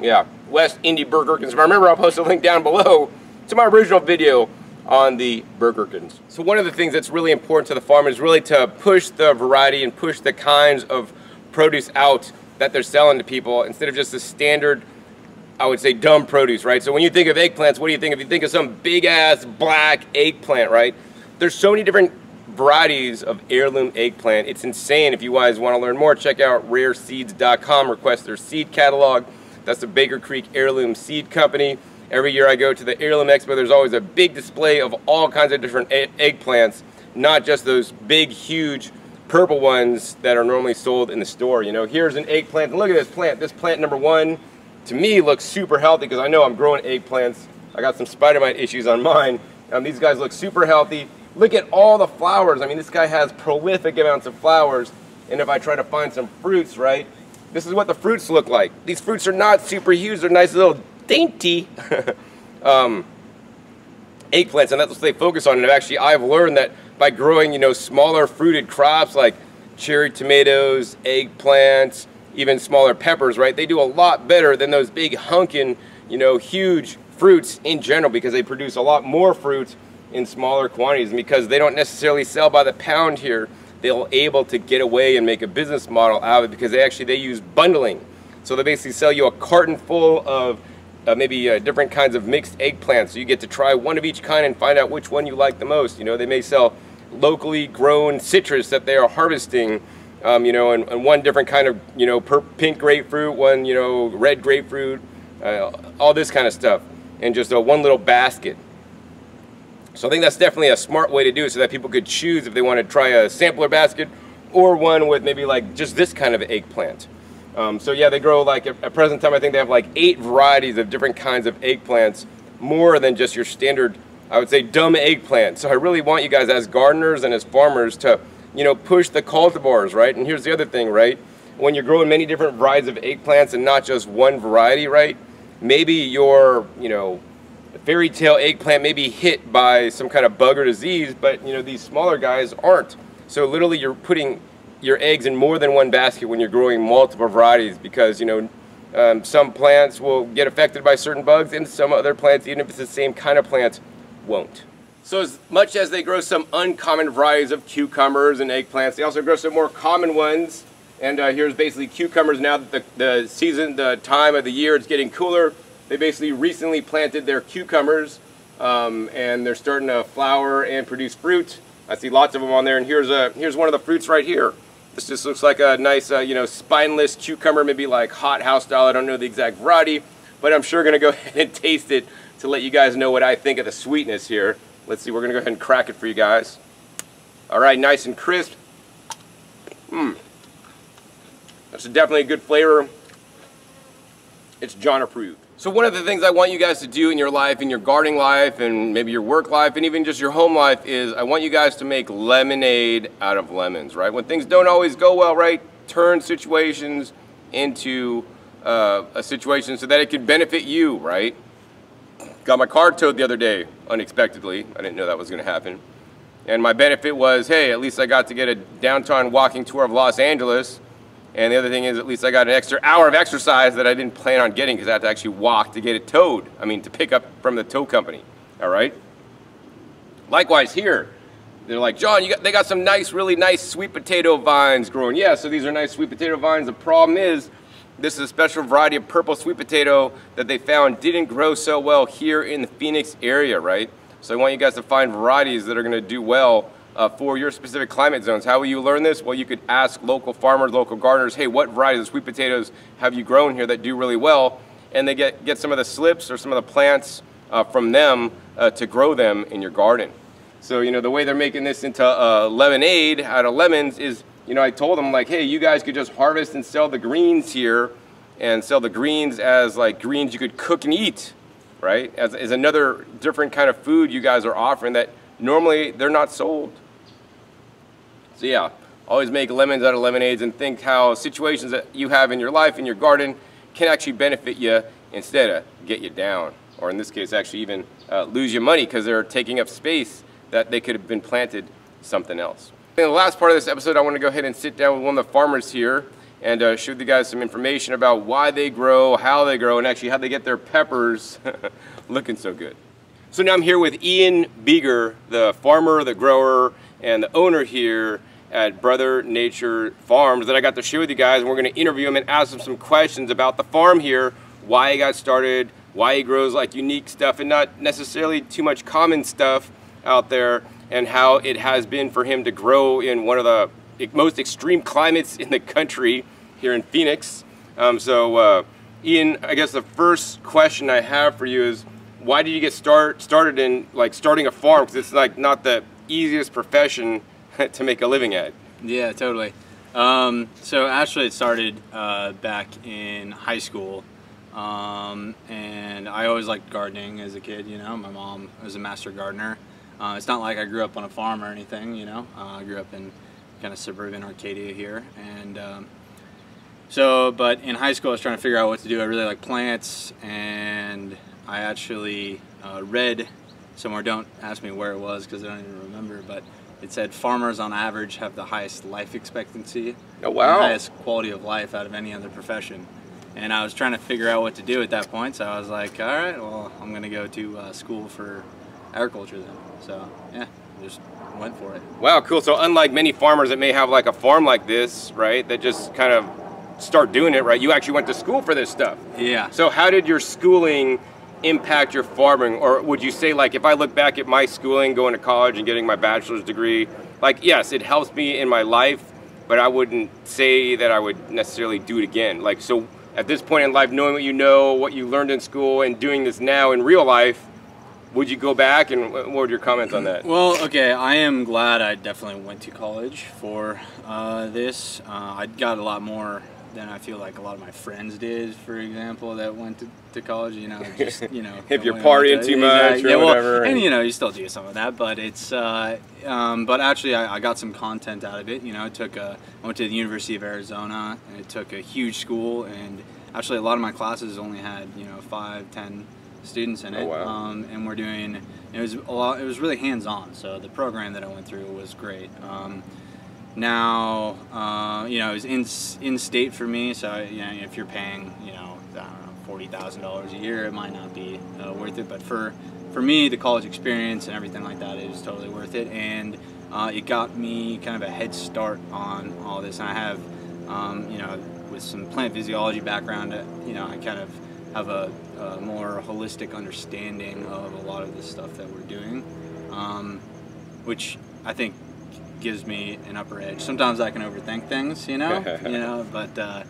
Yeah, West Indy Burgerkins. If I remember, I'll post a link down below to my original video on the Burgerkins. So one of the things that's really important to the farm is really to push the variety and push the kinds of produce out that they're selling to people instead of just the standard, I would say, dumb produce, right? So when you think of eggplants, what do you think of? You think of some big ass black eggplant, right? There's so many different varieties of heirloom eggplant. It's insane. If you guys want to learn more, check out rare seeds dot com, request their seed catalog. That's the Baker Creek Heirloom Seed Company. Every year I go to the Heirloom Expo, there's always a big display of all kinds of different egg eggplants, not just those big, huge, purple ones that are normally sold in the store. You know, here's an eggplant, and look at this plant. This plant number one, to me, looks super healthy because I know I'm growing eggplants. I got some spider mite issues on mine. Um, these guys look super healthy. Look at all the flowers. I mean, this guy has prolific amounts of flowers, and if I try to find some fruits, right, this is what the fruits look like. These fruits are not super huge. They're nice little dainty um, eggplants, and that's what they focus on. And actually, I've learned that by growing, you know, smaller fruited crops like cherry tomatoes, eggplants, even smaller peppers, right? They do a lot better than those big hunkin', you know, huge fruits in general because they produce a lot more fruit in smaller quantities. And because they don't necessarily sell by the pound here, they're able to get away and make a business model out of it because they actually, they use bundling. So they basically sell you a carton full of Uh, maybe uh, different kinds of mixed eggplants. So you get to try one of each kind and find out which one you like the most. You know, they may sell locally grown citrus that they are harvesting, um, you know, and, and one different kind of, you know, pink grapefruit, one, you know, red grapefruit, uh, all this kind of stuff, and just a one little basket. So I think that's definitely a smart way to do it so that people could choose if they want to try a sampler basket or one with maybe like just this kind of eggplant. Um, so yeah, they grow, like, at, at present time, I think they have like eight varieties of different kinds of eggplants, more than just your standard, I would say, dumb eggplant. So I really want you guys as gardeners and as farmers to, you know, push the cultivars, right? And here's the other thing, right? When you're growing many different varieties of eggplants and not just one variety, right? Maybe your, you know, fairy tale eggplant may be hit by some kind of bug or disease, but, you know, these smaller guys aren't. So literally you're putting your eggs in more than one basket when you're growing multiple varieties because, you know, um, some plants will get affected by certain bugs and some other plants, even if it's the same kind of plant, won't. So as much as they grow some uncommon varieties of cucumbers and eggplants, they also grow some more common ones. And uh, here's basically cucumbers now that the, the season, the time of the year, it's getting cooler. They basically recently planted their cucumbers um, and they're starting to flower and produce fruit. I see lots of them on there, and here's, a, here's one of the fruits right here. This just looks like a nice, uh, you know, spineless cucumber, maybe like hot house style. I don't know the exact variety, but I'm sure going to go ahead and taste it to let you guys know what I think of the sweetness here. Let's see, we're going to go ahead and crack it for you guys. All right, nice and crisp. Mmm. That's definitely a good flavor. It's John approved. So one of the things I want you guys to do in your life, in your gardening life, and maybe your work life, and even just your home life, is I want you guys to make lemonade out of lemons, right? When things don't always go well, right, turn situations into uh, a situation so that it can benefit you, right? Got my car towed the other day, unexpectedly. I didn't know that was gonna happen. And my benefit was, hey, at least I got to get a downtown walking tour of Los Angeles. And the other thing is, at least I got an extra hour of exercise that I didn't plan on getting because I had to actually walk to get it towed. I mean, to pick up from the tow company, all right? Likewise here, they're like, John, you got, they got some nice, really nice sweet potato vines growing. Yeah, so these are nice sweet potato vines. The problem is, this is a special variety of purple sweet potato that they found didn't grow so well here in the Phoenix area, right? So I want you guys to find varieties that are gonna do well uh, for your specific climate zones. How will you learn this? Well, you could ask local farmers, local gardeners, hey, what varieties of sweet potatoes have you grown here that do really well? And they get, get some of the slips or some of the plants uh, from them uh, to grow them in your garden. So, you know, the way they're making this into uh, lemonade out of lemons is, you know, I told them, like, hey, you guys could just harvest and sell the greens here and sell the greens as, like, greens you could cook and eat, right? As, as another different kind of food you guys are offering that normally they're not sold. So, yeah, always make lemons out of lemonades and think how situations that you have in your life, in your garden, can actually benefit you instead of get you down, or in this case, actually even uh, lose your money because they're taking up space that they could have been planted something else. In the last part of this episode, I want to go ahead and sit down with one of the farmers here and uh, show you guys some information about why they grow, how they grow, and actually how they get their peppers looking so good. So now I'm here with Ian Beeger, the farmer, the grower, and the owner here at Brother Nature Farms that I got to share with you guys. And we're going to interview him and ask him some questions about the farm here, why he got started, why he grows like unique stuff and not necessarily too much common stuff out there, and how it has been for him to grow in one of the most extreme climates in the country here in Phoenix. Um, so uh, Ian, I guess the first question I have for you is, why did you get start, started in like starting a farm? Because it's like not the easiest profession to make a living at. Yeah, totally. Um, so actually it started uh, back in high school. Um, and I always liked gardening as a kid, you know. My mom was a master gardener. Uh, it's not like I grew up on a farm or anything, you know. Uh, I grew up in kind of suburban Arcadia here, and um, so, but in high school I was trying to figure out what to do. I really like plants, and I actually uh, read somewhere, don't ask me where it was because I don't even remember, but it said farmers on average have the highest life expectancy, oh, wow. and the highest quality of life out of any other profession. And I was trying to figure out what to do at that point, so I was like, all right, well, I'm going to go to uh, school for agriculture then. So yeah, just went for it. Wow, cool. So unlike many farmers that may have like a farm like this, right, that just kind of start doing it, right, you actually went to school for this stuff. Yeah. So how did your schooling impact your farming? Or would you say, like, if I look back at my schooling, going to college and getting my bachelor's degree, like, yes, it helps me in my life, but I wouldn't say that I would necessarily do it again. Like, so at this point in life, knowing what you know, what you learned in school, and doing this now in real life, would you go back, and what were your comments on that? Well, okay, I am glad I definitely went to college for uh, this. Uh, I got a lot more than I feel like a lot of my friends did, for example, that went to, to college, you know, just, you know. If you're partying too much or whatever. And, you know, you still do some of that, but it's, uh, um, but actually I, I got some content out of it, you know. I took a, I went to the University of Arizona, and it took a huge school, and actually a lot of my classes only had, you know, five, ten students in it. Oh, wow. um, and we're doing, it was a lot, it was really hands-on, so the program that I went through was great. Um, now, uh, you know, it was in, in state for me, so, you know, if you're paying, you know, I don't know, forty thousand dollars a year, it might not be uh, worth it, but for, for me, the college experience and everything like that, it was totally worth it, and uh, it got me kind of a head start on all this, and I have, um, you know, with some plant physiology background, you know, I kind of have a, a more holistic understanding of a lot of the stuff that we're doing, um, which I think gives me an upper edge. Sometimes I can overthink things, you know, you know, but uh,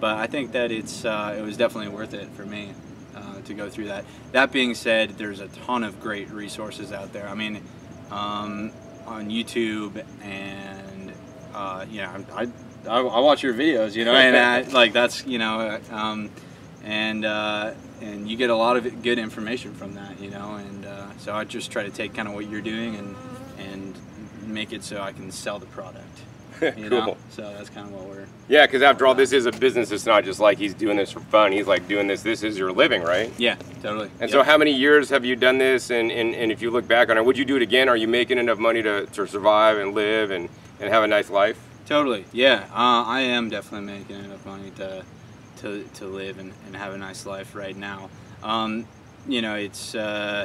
but I think that it's uh, it was definitely worth it for me uh, to go through that. That being said, there's a ton of great resources out there. I mean, um, on YouTube, and uh, you know, I, I I watch your videos, you know, and I, like that's, you know. Um, And uh, and you get a lot of good information from that, you know. And uh, so I just try to take kind of what you're doing and and make it so I can sell the product. You cool. know? So that's kind of what we're. Yeah, because after all, this is a business. It's not just like he's doing this for fun. He's like doing this. This is your living, right? Yeah, totally. And yep. So how many years have you done this? And, and and if you look back on it, would you do it again? Are you making enough money to to survive and live and and have a nice life? Totally. Yeah, uh, I am definitely making enough money to. To, to live and, and have a nice life right now. Um, you know, it's uh,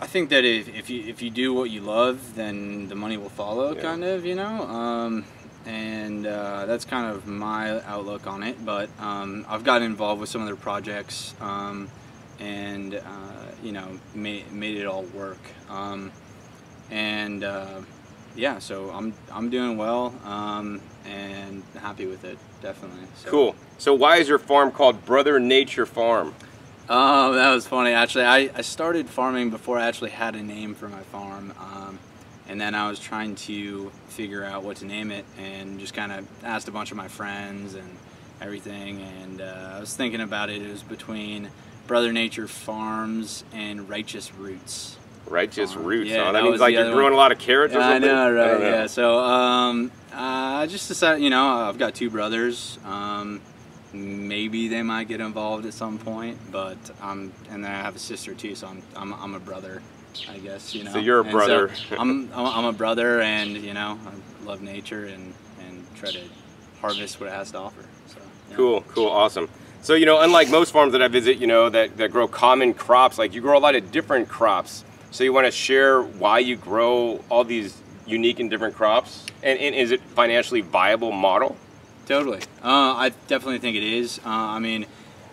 I think that if, if you if you do what you love, then the money will follow, yeah. kind of, you know, um, and uh, that's kind of my outlook on it. But um, I've gotten involved with some of their projects, um, and uh, you know, made, made it all work, um, and uh, yeah, so I'm I'm doing well, um, and happy with it, definitely. So. Cool. So why is your farm called Brother Nature Farm? Oh, that was funny. Actually, I, I started farming before I actually had a name for my farm, um, and then I was trying to figure out what to name it, and just kind of asked a bunch of my friends and everything, and uh, I was thinking about it. It was between Brother Nature Farms and Righteous Roots. Righteous Farm. Roots, yeah, huh? That, that means like you're growing one. a lot of carrots or yeah, something? I know, right, I know. yeah. So um, I just decided, you know, I've got two brothers. Um, maybe they might get involved at some point, but I'm, and then I have a sister too, so I'm, I'm, I'm a brother, I guess, you know. So you're a and brother. So I'm, I'm a brother, and, you know, I love nature and, and try to harvest what it has to offer. So, yeah. Cool, cool, awesome. So, you know, unlike most farms that I visit, you know, that, that grow common crops, like you grow a lot of different crops. So you want to share why you grow all these unique and different crops? And, and is it financially viable model? Totally. Uh, I definitely think it is. Uh, I mean,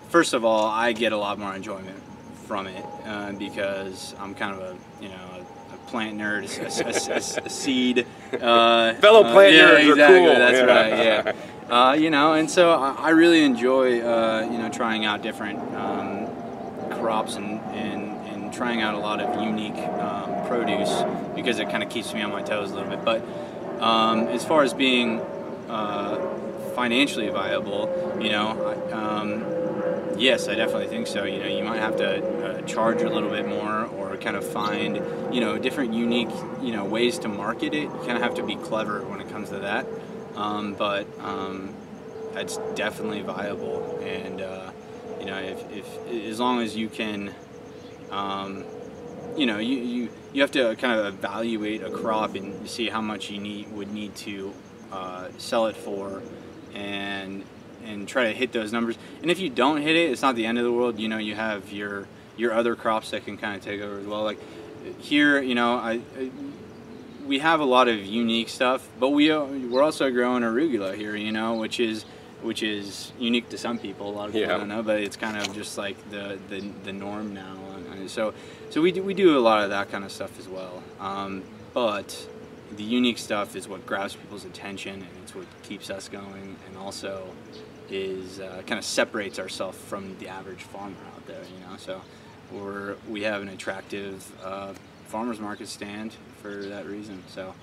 first of all, I get a lot more enjoyment from it uh, because I'm kind of a, you know, a, a plant nerd, a, a, a, a seed. Uh, Fellow plant uh, yeah, nerds exactly, are cool. That's yeah. right, yeah. Uh, you know, and so I, I really enjoy, uh, you know, trying out different um, crops and, and, and trying out a lot of unique um, produce because it kind of keeps me on my toes a little bit. But um, as far as being uh, financially viable, you know, um, yes, I definitely think so. You know, you might have to uh, charge a little bit more or kind of find, you know, different unique, you know, ways to market it. You kind of have to be clever when it comes to that. Um, but um, it's definitely viable, and uh, you know, if, if as long as you can, um, you know, you, you you have to kind of evaluate a crop and see how much you need would need to uh, sell it for, and and try to hit those numbers. And if you don't hit it, it's not the end of the world. You know, you have your your other crops that can kind of take over as well. Like here, you know, I. I We have a lot of unique stuff, but we we're also growing arugula here, you know, which is which is unique to some people. A lot of people yeah. don't know, but it's kind of just like the the, the norm now. And so so we do we do a lot of that kind of stuff as well. Um, but the unique stuff is what grabs people's attention, and it's what keeps us going, and also is uh, kind of separates ourselves from the average farmer out there, you know. So we're we have an attractive Uh, farmers market stand for that reason. So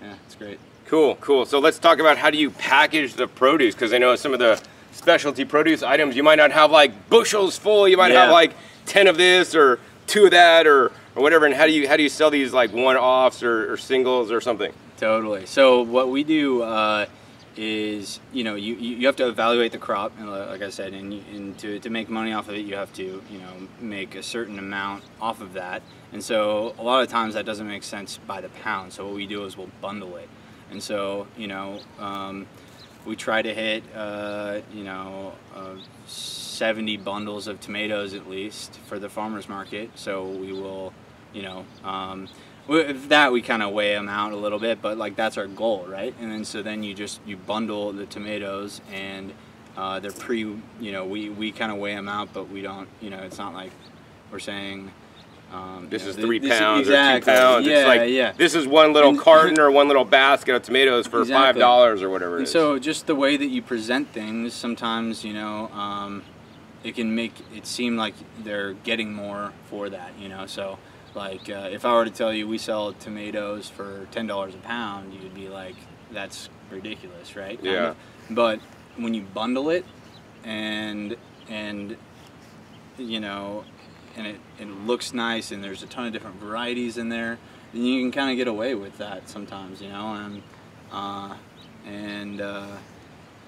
yeah, it's great. Cool, cool. So let's talk about how do you package the produce, because I know some of the specialty produce items you might not have like bushels full, you might yeah. have like ten of this or two of that or, or whatever, and how do you how do you sell these like one-offs or, or singles or something? Totally. So what we do uh, is, you know, you, you have to evaluate the crop, and like I said, and, and to, to make money off of it, you have to, you know, make a certain amount off of that. And so a lot of times that doesn't make sense by the pound. So what we do is we'll bundle it. And so, you know, um, we try to hit, uh, you know, uh, seventy bundles of tomatoes at least for the farmer's market. So we will, you know, um, with that we kind of weigh them out a little bit, but like that's our goal, right? And then so then you just, you bundle the tomatoes, and uh, they're pre, you know, we, we kind of weigh them out, but we don't, you know, it's not like we're saying, Um, this you know, is three this, pounds exactly. or two pounds. Yeah, it's like, yeah. This is one little and, carton or one little basket of tomatoes for exactly. five dollars or whatever it and is. So just the way that you present things, sometimes, you know, um, it can make it seem like they're getting more for that, you know. So like uh, if I were to tell you we sell tomatoes for ten dollars a pound, you'd be like, that's ridiculous, right? Kind yeah. of. But when you bundle it and, and you know, and it, it looks nice, and there's a ton of different varieties in there, then you can kind of get away with that sometimes, you know. And uh, and uh,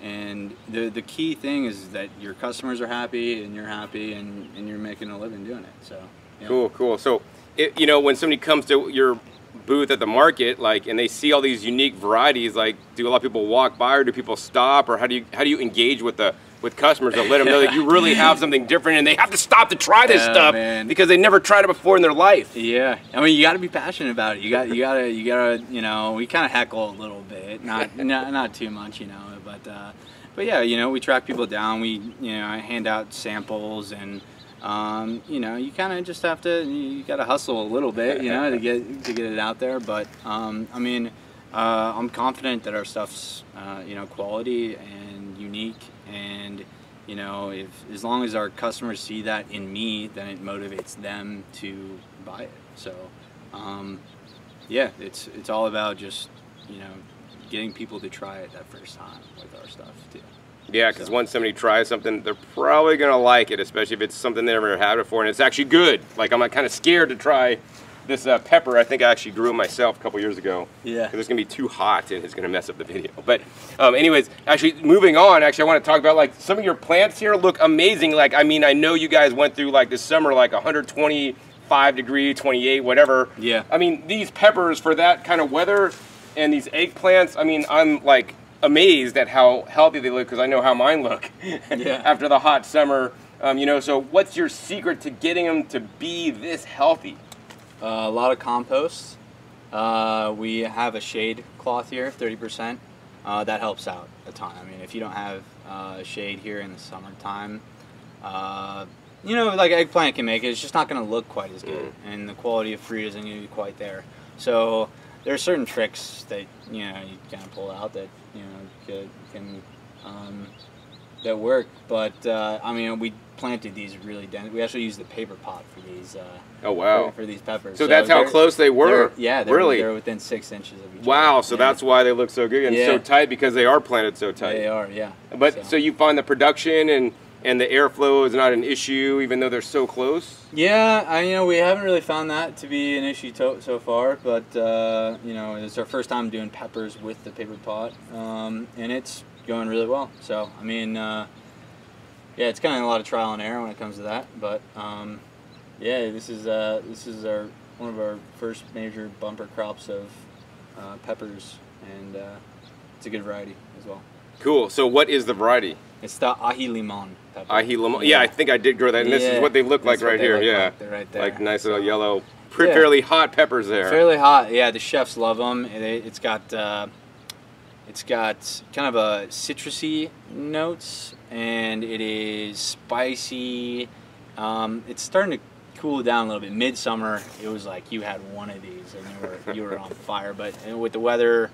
and the the key thing is that your customers are happy, and you're happy, and, and you're making a living doing it. So yeah. Cool, cool. So it, you know, when somebody comes to your booth at the market, like, and they see all these unique varieties, like, do a lot of people walk by, or do people stop, or how do you how do you engage with the with customers that let them know that you really have something different, and they have to stop to try this oh, stuff man. because they never tried it before in their life? Yeah, I mean, you got to be passionate about it. You got, you got to, you got to, you know, we kind of heckle a little bit, not, not, not too much, you know, but, uh, but yeah, you know, we track people down. We, you know, I hand out samples, and um, you know, you kind of just have to, you got to hustle a little bit, you know, to get to get it out there. But um, I mean, uh, I'm confident that our stuff's, uh, you know, quality and unique, and you know, if as long as our customers see that in me, then it motivates them to buy it. So, um, yeah, it's it's all about just, you know, getting people to try it that first time with our stuff too. Yeah, because so. Once somebody tries something, they're probably gonna like it, especially if it's something they never had before and it's actually good. Like, I'm kind of scared to try this uh, pepper. I think I actually grew it myself a couple years ago. Yeah. Because it's gonna be too hot and it's gonna mess up the video. But, um, anyways, actually moving on. Actually, I want to talk about like some of your plants here look amazing. Like, I mean, I know you guys went through like this summer like one hundred twenty-five degree, twenty-eight, whatever. Yeah. I mean, these peppers for that kind of weather and these eggplants. I mean, I'm like amazed at how healthy they look because I know how mine look yeah. after the hot summer. Um, you know, so what's your secret to getting them to be this healthy? Uh, a lot of compost. Uh, we have a shade cloth here, thirty percent. Uh, that helps out a ton. I mean, if you don't have uh, shade here in the summertime, uh, you know, like eggplant can make it. It's just not going to look quite as good, mm. and the quality of fruit isn't going to be quite there. So there are certain tricks that you know you kind of pull out that you know could, can um, that work. But uh, I mean, we planted these really dense. We actually used the paper pot for these. Uh, oh wow! For, for these peppers. So, so that's how close they were. They're, yeah, they're, really, they're within six inches of each other. Wow! So yeah. that's why they look so good and yeah. so tight, because they are planted so tight. They are, yeah. But so, so you find the production and. And the airflow is not an issue, even though they're so close? Yeah, I, you know, we haven't really found that to be an issue to, so far, but, uh, you know, it's our first time doing peppers with the paper pot, um, and it's going really well. So, I mean, uh, yeah, it's kind of a lot of trial and error when it comes to that, but, um, yeah, this is, uh, this is our one of our first major bumper crops of uh, peppers, and uh, it's a good variety as well. Cool. So what is the variety? It's the Ahi limon pepper. Ahi limon. Yeah, yeah, I think I did grow that. And yeah. this is what they look That's like right here. Look yeah. Like, they're right there. Like nice so, little yellow, pretty, yeah. fairly hot peppers there. Fairly hot. Yeah, the chefs love them. It, it's got uh, it's got kind of a citrusy notes, and it is spicy. Um, it's starting to cool down a little bit. Midsummer, it was like you had one of these and you were you were on fire. But with the weather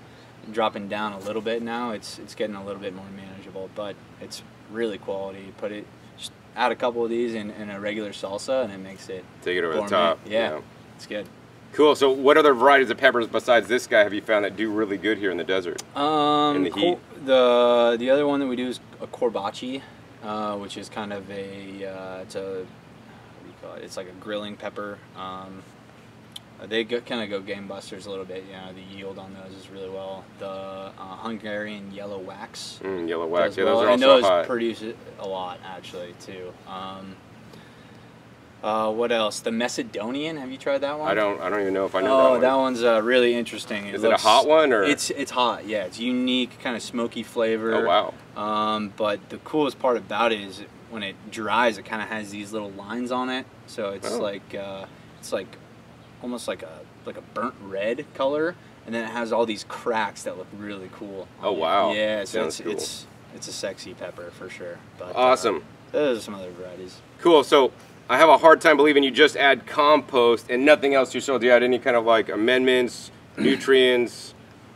dropping down a little bit now, it's it's getting a little bit more manageable, but it's really quality. Put it, just add a couple of these in, in a regular salsa, and it makes it take it over gourmet. The top. Yeah, yeah, it's good. Cool. So, what other varieties of peppers besides this guy have you found that do really good here in the desert? Um, in the heat. The the other one that we do is a corbace, uh, which is kind of a uh, it's a how do you call it? It's like a grilling pepper. Um, They kind of go game busters a little bit. You know, the yield on those is really well. The uh, Hungarian yellow wax. Mm, yellow wax, yeah, well. Those are also hot. And those produce a lot, actually, too. Um, uh, what else? The Macedonian. Have you tried that one? I don't. I don't even know if I know oh, that one. Oh, that one's uh, really interesting. It is looks, it a hot one or? It's it's hot. Yeah, it's unique, kind of smoky flavor. Oh wow. Um, but the coolest part about it is when it dries, it kind of has these little lines on it. So it's oh. like uh, it's like. almost like a like a burnt red color, and then it has all these cracks that look really cool. Oh wow! It. Yeah, so it's, cool. it's it's a sexy pepper for sure. But, awesome. Uh, those are some other varieties. Cool. So I have a hard time believing you just add compost and nothing else. You so do you add any kind of like amendments, nutrients,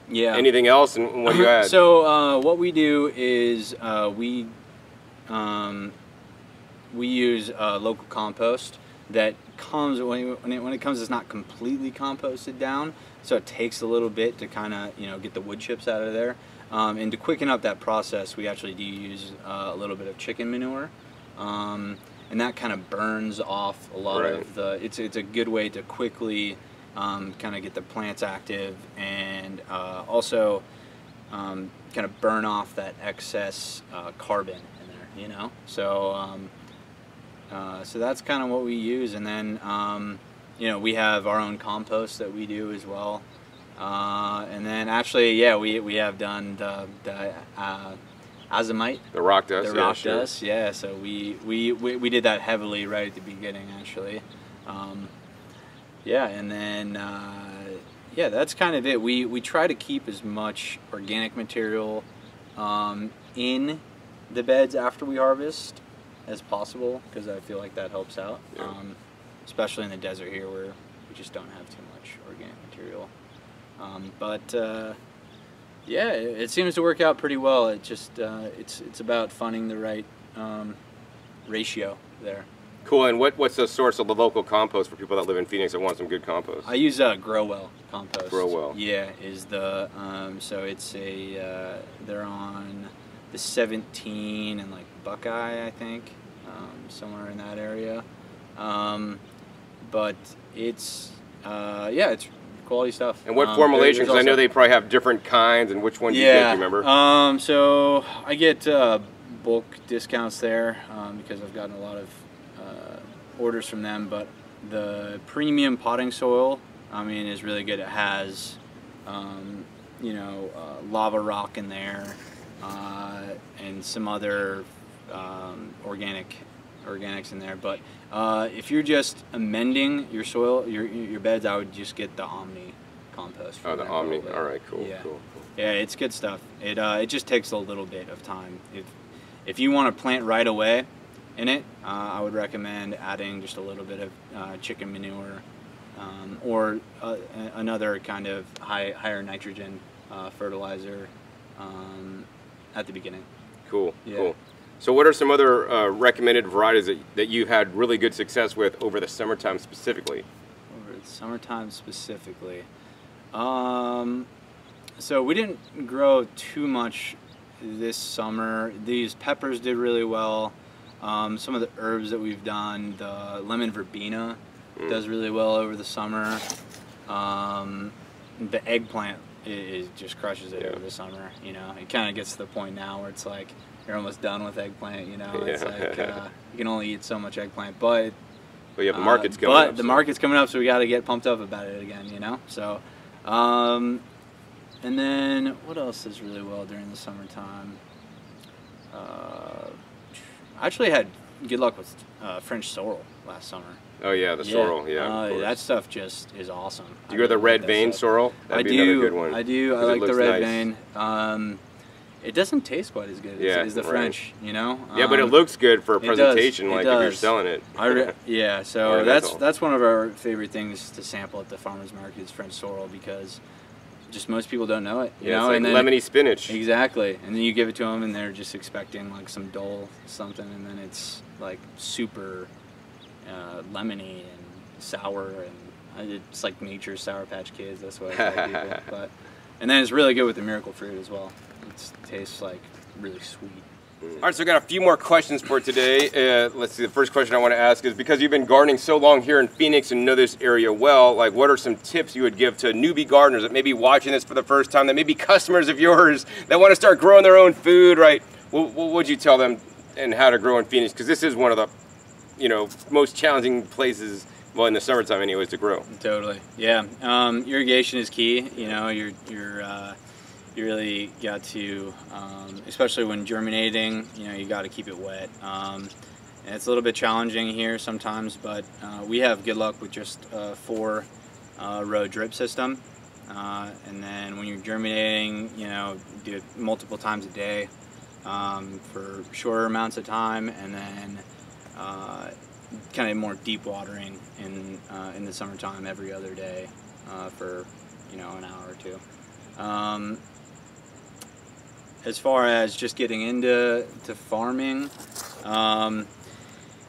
yeah, anything else, and what do you add? So uh, what we do is uh, we um, we use uh, local compost that comes when it, when, it, when it comes it's not completely composted down, so it takes a little bit to kind of you know get the wood chips out of there, um, and to quicken up that process we actually do use uh, a little bit of chicken manure, um, and that kind of burns off a lot right. of the it's it's a good way to quickly um, kind of get the plants active, and uh, also um, kind of burn off that excess uh, carbon in there, you know so um, Uh, so that's kind of what we use, and then um, you know we have our own compost that we do as well, uh, and then actually yeah we we have done the, the uh, azomite, the rock dust, the yeah, rock sure. dust, yeah. So we, we we we did that heavily right at the beginning actually, um, yeah, and then uh, yeah that's kind of it. We we try to keep as much organic material um, in the beds after we harvest. as possible, because I feel like that helps out, yeah. um, especially in the desert here where we just don't have too much organic material. Um, but uh, yeah, it, it seems to work out pretty well. It just uh, it's it's about finding the right um, ratio there. Cool. And what, what's the source of the local compost for people that live in Phoenix that want some good compost? I use uh, Grow Well compost. Grow Well. Yeah, is the um, so it's a uh, they're on the seventeen and like Buckeye, I think, um, somewhere in that area. Um, but it's uh, yeah, it's quality stuff. And what um, formulation? Because I know they probably have different kinds, and which one do yeah. you get? Do you remember? Um, so I get uh, bulk discounts there um, because I've gotten a lot of orders from them, but the premium potting soil, I mean, is really good. It has, um, you know, uh, lava rock in there, uh, and some other um, organic organics in there. But uh, if you're just amending your soil, your your beds, I would just get the Omni compost. Oh, the Omni. All right, cool, yeah. cool, cool. Yeah, it's good stuff. It uh, it just takes a little bit of time. If if you want to plant right away in it, uh, I would recommend adding just a little bit of uh, chicken manure um, or uh, another kind of high, higher nitrogen uh, fertilizer um, at the beginning. Cool, yeah. cool. So what are some other uh, recommended varieties that, that you've had really good success with over the summertime specifically? Over the summertime specifically. Um, so we didn't grow too much this summer. These peppers did really well. Um, some of the herbs that we've done, the lemon verbena mm. does really well over the summer. Um, the eggplant it, it just crushes it yeah. over the summer. You know, it kind of gets to the point now where it's like you're almost done with eggplant. You know, it's yeah. like uh, you can only eat so much eggplant, but well, yeah, the market's uh, coming but up. But the so. market's coming up, so we got to get pumped up about it again. You know, so um, and then what else does really well during the summertime? Uh, I actually had good luck with uh, French sorrel last summer. Oh yeah, the yeah. sorrel, yeah. Uh, that stuff just is awesome. Do you go really the red like vein that sorrel? That'd I be do. Another good one. I do. I like the red nice. vein. Um, it doesn't taste quite as good as, yeah, as the right. French, you know. Um, yeah, but it looks good for a presentation, does, like if you're selling it. I re yeah, so that's that's one of our favorite things to sample at the farmers market is French sorrel, because just most people don't know it, you yeah, know. It's like and then, lemony spinach. Exactly, and then you give it to them, and they're just expecting like some dull something, and then it's like super uh, lemony and sour, and it's like nature's Sour Patch Kids. That's what I tell people. But and then it's really good with the miracle fruit as well. It tastes like really sweet. All right, so I got a few more questions for today. Uh, let's see, the first question I want to ask is, because you've been gardening so long here in Phoenix and know this area well, like what are some tips you would give to newbie gardeners that may be watching this for the first time, that may be customers of yours that want to start growing their own food, right? What, what would you tell them and how to grow in Phoenix? Because this is one of the, you know, most challenging places, well, in the summertime anyways, to grow. Totally, yeah. Um, irrigation is key, you know, you're... you're uh... you really got to, um, especially when germinating, you know, you got to keep it wet. Um, and it's a little bit challenging here sometimes, but uh, we have good luck with just a four uh, row drip system. Uh, and then when you're germinating, you know, do it multiple times a day um, for shorter amounts of time, and then uh, kind of more deep watering in, uh, in the summertime every other day uh, for, you know, an hour or two. Um, As far as just getting into to farming, um,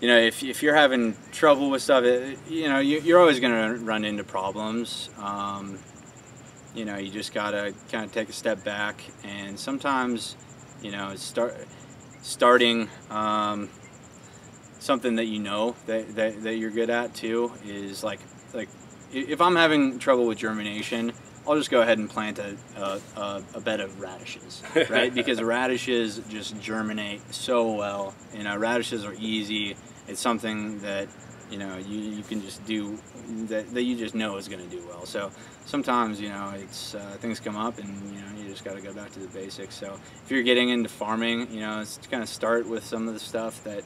you know, if, if you're having trouble with stuff, it, you know, you, you're always going to run into problems. Um, you know, you just got to kind of take a step back, and sometimes, you know, start starting um, something that you know that, that, that you're good at too is like, like if I'm having trouble with germination, I'll just go ahead and plant a, a, a bed of radishes, right? Because radishes just germinate so well. You know, radishes are easy. It's something that, you know, you, you can just do, that, that you just know is going to do well. So sometimes, you know, it's uh, things come up, and, you know, you just got to go back to the basics. So if you're getting into farming, you know, it's kind of start with some of the stuff that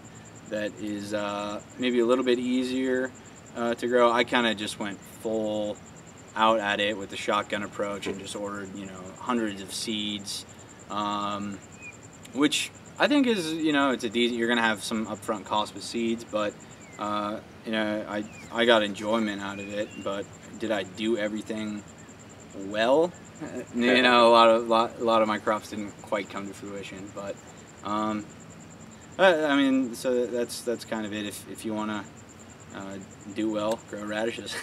that is uh, maybe a little bit easier uh, to grow. I kind of just went full out at it with the shotgun approach and just ordered, you know, hundreds of seeds, um, which I think is, you know, it's a decent, you're going to have some upfront cost with seeds, but, uh, you know, I, I got enjoyment out of it, but did I do everything well? You know, a lot of, lot, a lot of my crops didn't quite come to fruition, but, um, I, I mean, so that's, that's kind of it. If, if you want to Uh, do well, grow radishes.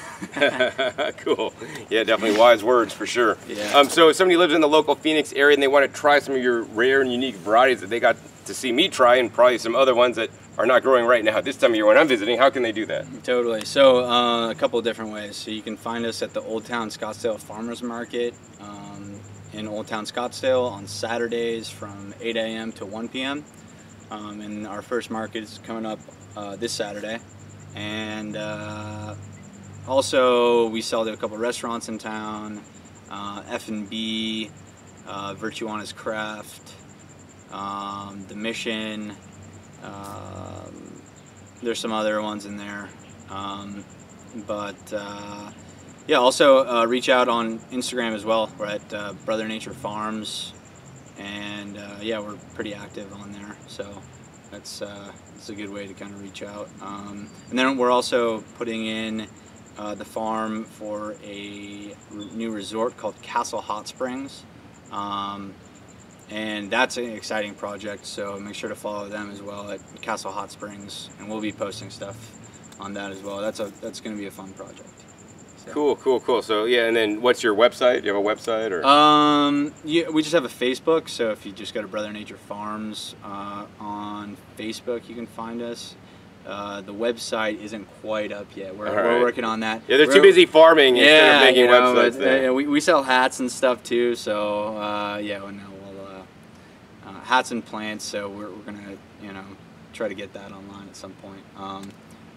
Cool. Yeah, definitely wise words for sure. Yeah. Um, so if somebody lives in the local Phoenix area and they want to try some of your rare and unique varieties that they got to see me try, and probably some other ones that are not growing right now this time of year when I'm visiting, how can they do that? Totally. So uh, a couple of different ways. So you can find us at the Old Town Scottsdale Farmers Market um, in Old Town Scottsdale on Saturdays from eight A M to one P M Um, and our first market is coming up uh, this Saturday. And uh, also we sell to a couple restaurants in town, uh, F and B, uh, Virtuana's Craft, um, The Mission, um, there's some other ones in there, um, but uh, yeah, also uh, reach out on Instagram as well. We're at uh, Brother Nature Farms, and uh, yeah, we're pretty active on there, so that's uh, that's a good way to kind of reach out. Um, and then we're also putting in uh, the farm for a re new resort called Castle Hot Springs, um, and that's an exciting project, so make sure to follow them as well at Castle Hot Springs, and we'll be posting stuff on that as well. That's a that's going to be a fun project. So. Cool, cool, cool. So yeah, and then what's your website? Do you have a website? Or? Um, yeah, we just have a Facebook, so if you just go to Brother Nature Farms uh, on Facebook, you can find us. Uh, the website isn't quite up yet. We're, right. we're working on that. Yeah, they're we're, too busy farming yeah, instead of making you know, websites. It, there. Uh, we, we sell hats and stuff too, so uh, yeah, well, no, we'll, uh, uh, hats and plants, so we're, we're going to you know try to get that online at some point. Um,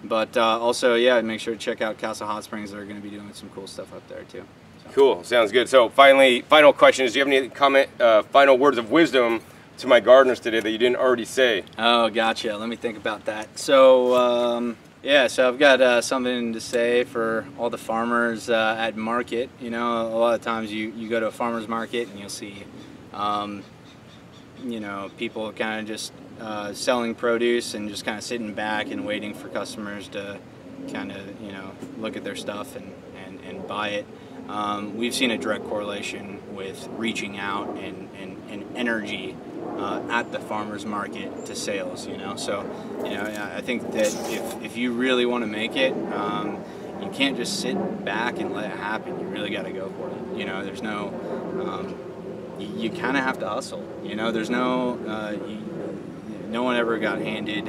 But uh, also, yeah, make sure to check out Castle Hot Springs. They're going to be doing some cool stuff up there, too. So. Cool. Sounds good. So finally, final question is, do you have any comment, uh, final words of wisdom to my gardeners today that you didn't already say? Oh, gotcha. Let me think about that. So, um, yeah, so I've got uh, something to say for all the farmers uh, at market. You know, a lot of times you, you go to a farmer's market and you'll see, um, you know, people kind of just Uh, selling produce and just kind of sitting back and waiting for customers to kind of, you know, look at their stuff and, and, and buy it. Um, we've seen a direct correlation with reaching out and, and, and energy uh, at the farmer's market to sales, you know. So, you know, I think that if, if you really want to make it, um, you can't just sit back and let it happen. You really got to go for it. You know, there's no, um, you, you kind of have to hustle. You know, there's no, uh, you, no one ever got handed,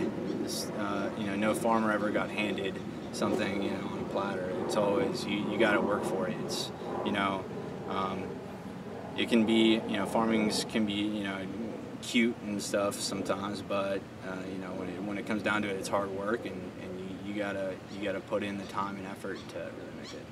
uh, you know, no farmer ever got handed something, you know, on a platter. It's always, you, you got to work for it. It's, you know, um, it can be, you know, farmings can be, you know, cute and stuff sometimes, but, uh, you know, when it, when it comes down to it, it's hard work, and, and you, you gotta, you gotta put in the time and effort to really make it.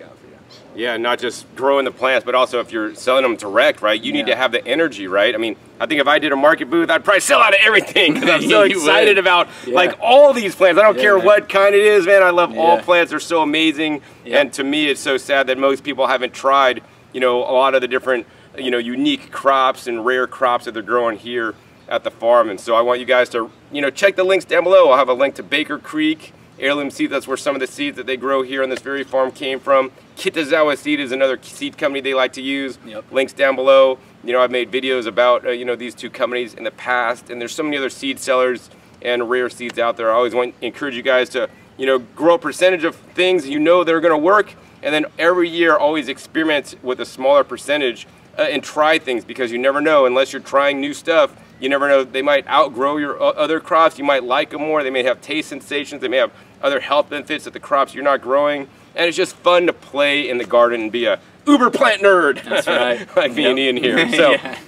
Out for you. Yeah, not just growing the plants, but also if you're selling them direct, right? You yeah. need to have the energy, right? I mean, I think if I did a market booth, I'd probably sell out of everything because I'm so excited would. about yeah. like all these plants. I don't yeah, care man. what kind it is, man. I love yeah. all plants. They're so amazing. Yeah. And to me, it's so sad that most people haven't tried, you know, a lot of the different, you know, unique crops and rare crops that they're growing here at the farm. And so I want you guys to, you know, check the links down below. I'll have a link to Baker Creek heirloom seeds. That's where some of the seeds that they grow here on this very farm came from. Kitazawa Seed is another seed company they like to use. Yep. Links down below. You know, I've made videos about, uh, you know, these two companies in the past, and there's so many other seed sellers and rare seeds out there. I always want to encourage you guys to, you know, grow a percentage of things you know they're going to work, and then every year always experiment with a smaller percentage uh, and try things, because you never know unless you're trying new stuff. You never know, they might outgrow your other crops, you might like them more, they may have taste sensations, they may have other health benefits that the crops you're not growing, and it's just fun to play in the garden and be a uber plant nerd. That's right. Like yep. me and Ian here. So, yeah.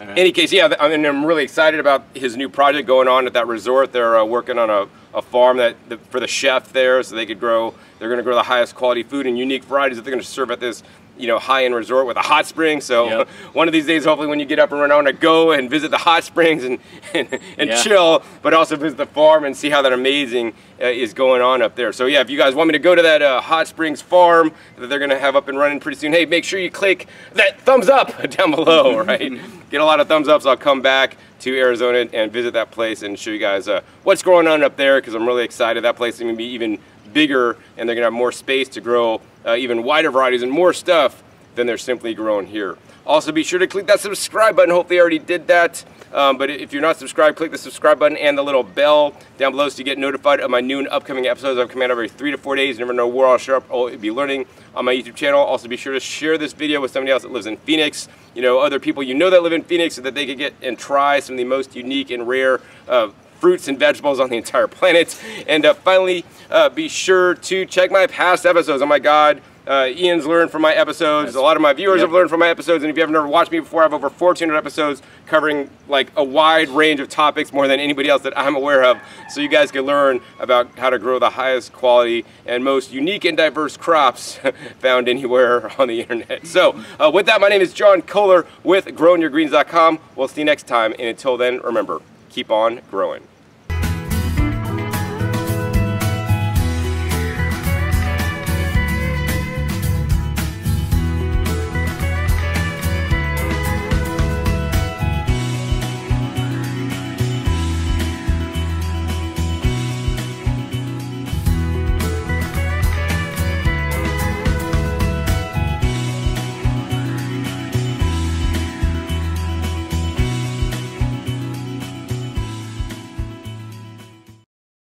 All right. Any case, yeah, I mean, I'm really excited about his new project going on at that resort. They're uh, working on a, a farm that the, for the chef there, so they could grow, they're going to grow the highest quality food and unique varieties that they're going to serve at this you know, high-end resort with a hot spring. So yep. one of these days, hopefully, when you get up in Winona, go and visit the hot springs and and, and yeah. chill, but also visit the farm and see how that amazing uh, is going on up there. So yeah, if you guys want me to go to that uh, hot springs farm that they're gonna have up and running pretty soon, hey, make sure you click that thumbs up down below, right? Get a lot of thumbs ups. I'll come back to Arizona and visit that place and show you guys uh, what's going on up there, because I'm really excited. That place is gonna be even bigger, and they're gonna have more space to grow uh, even wider varieties and more stuff than they're simply growing here. Also, be sure to click that subscribe button. Hopefully, I already did that. Um, but if you're not subscribed, click the subscribe button and the little bell down below so you get notified of my new and upcoming episodes. I've come out every three to four days. You never know where I'll show up. I'll be learning on my YouTube channel. Also, be sure to share this video with somebody else that lives in Phoenix. You know, other people you know that live in Phoenix, so that they could get and try some of the most unique and rare uh, fruits and vegetables on the entire planet. And uh, finally, uh, be sure to check my past episodes. Oh my God. Uh, Ian's learned from my episodes. A lot of my viewers yep. have learned from my episodes, and if you haven't ever watched me before, I have over fourteen hundred episodes covering like a wide range of topics, more than anybody else that I'm aware of, so you guys can learn about how to grow the highest quality and most unique and diverse crops found anywhere on the internet. So uh, with that, my name is John Kohler with growing your greens dot com. We'll see you next time, and until then, remember, keep on growing.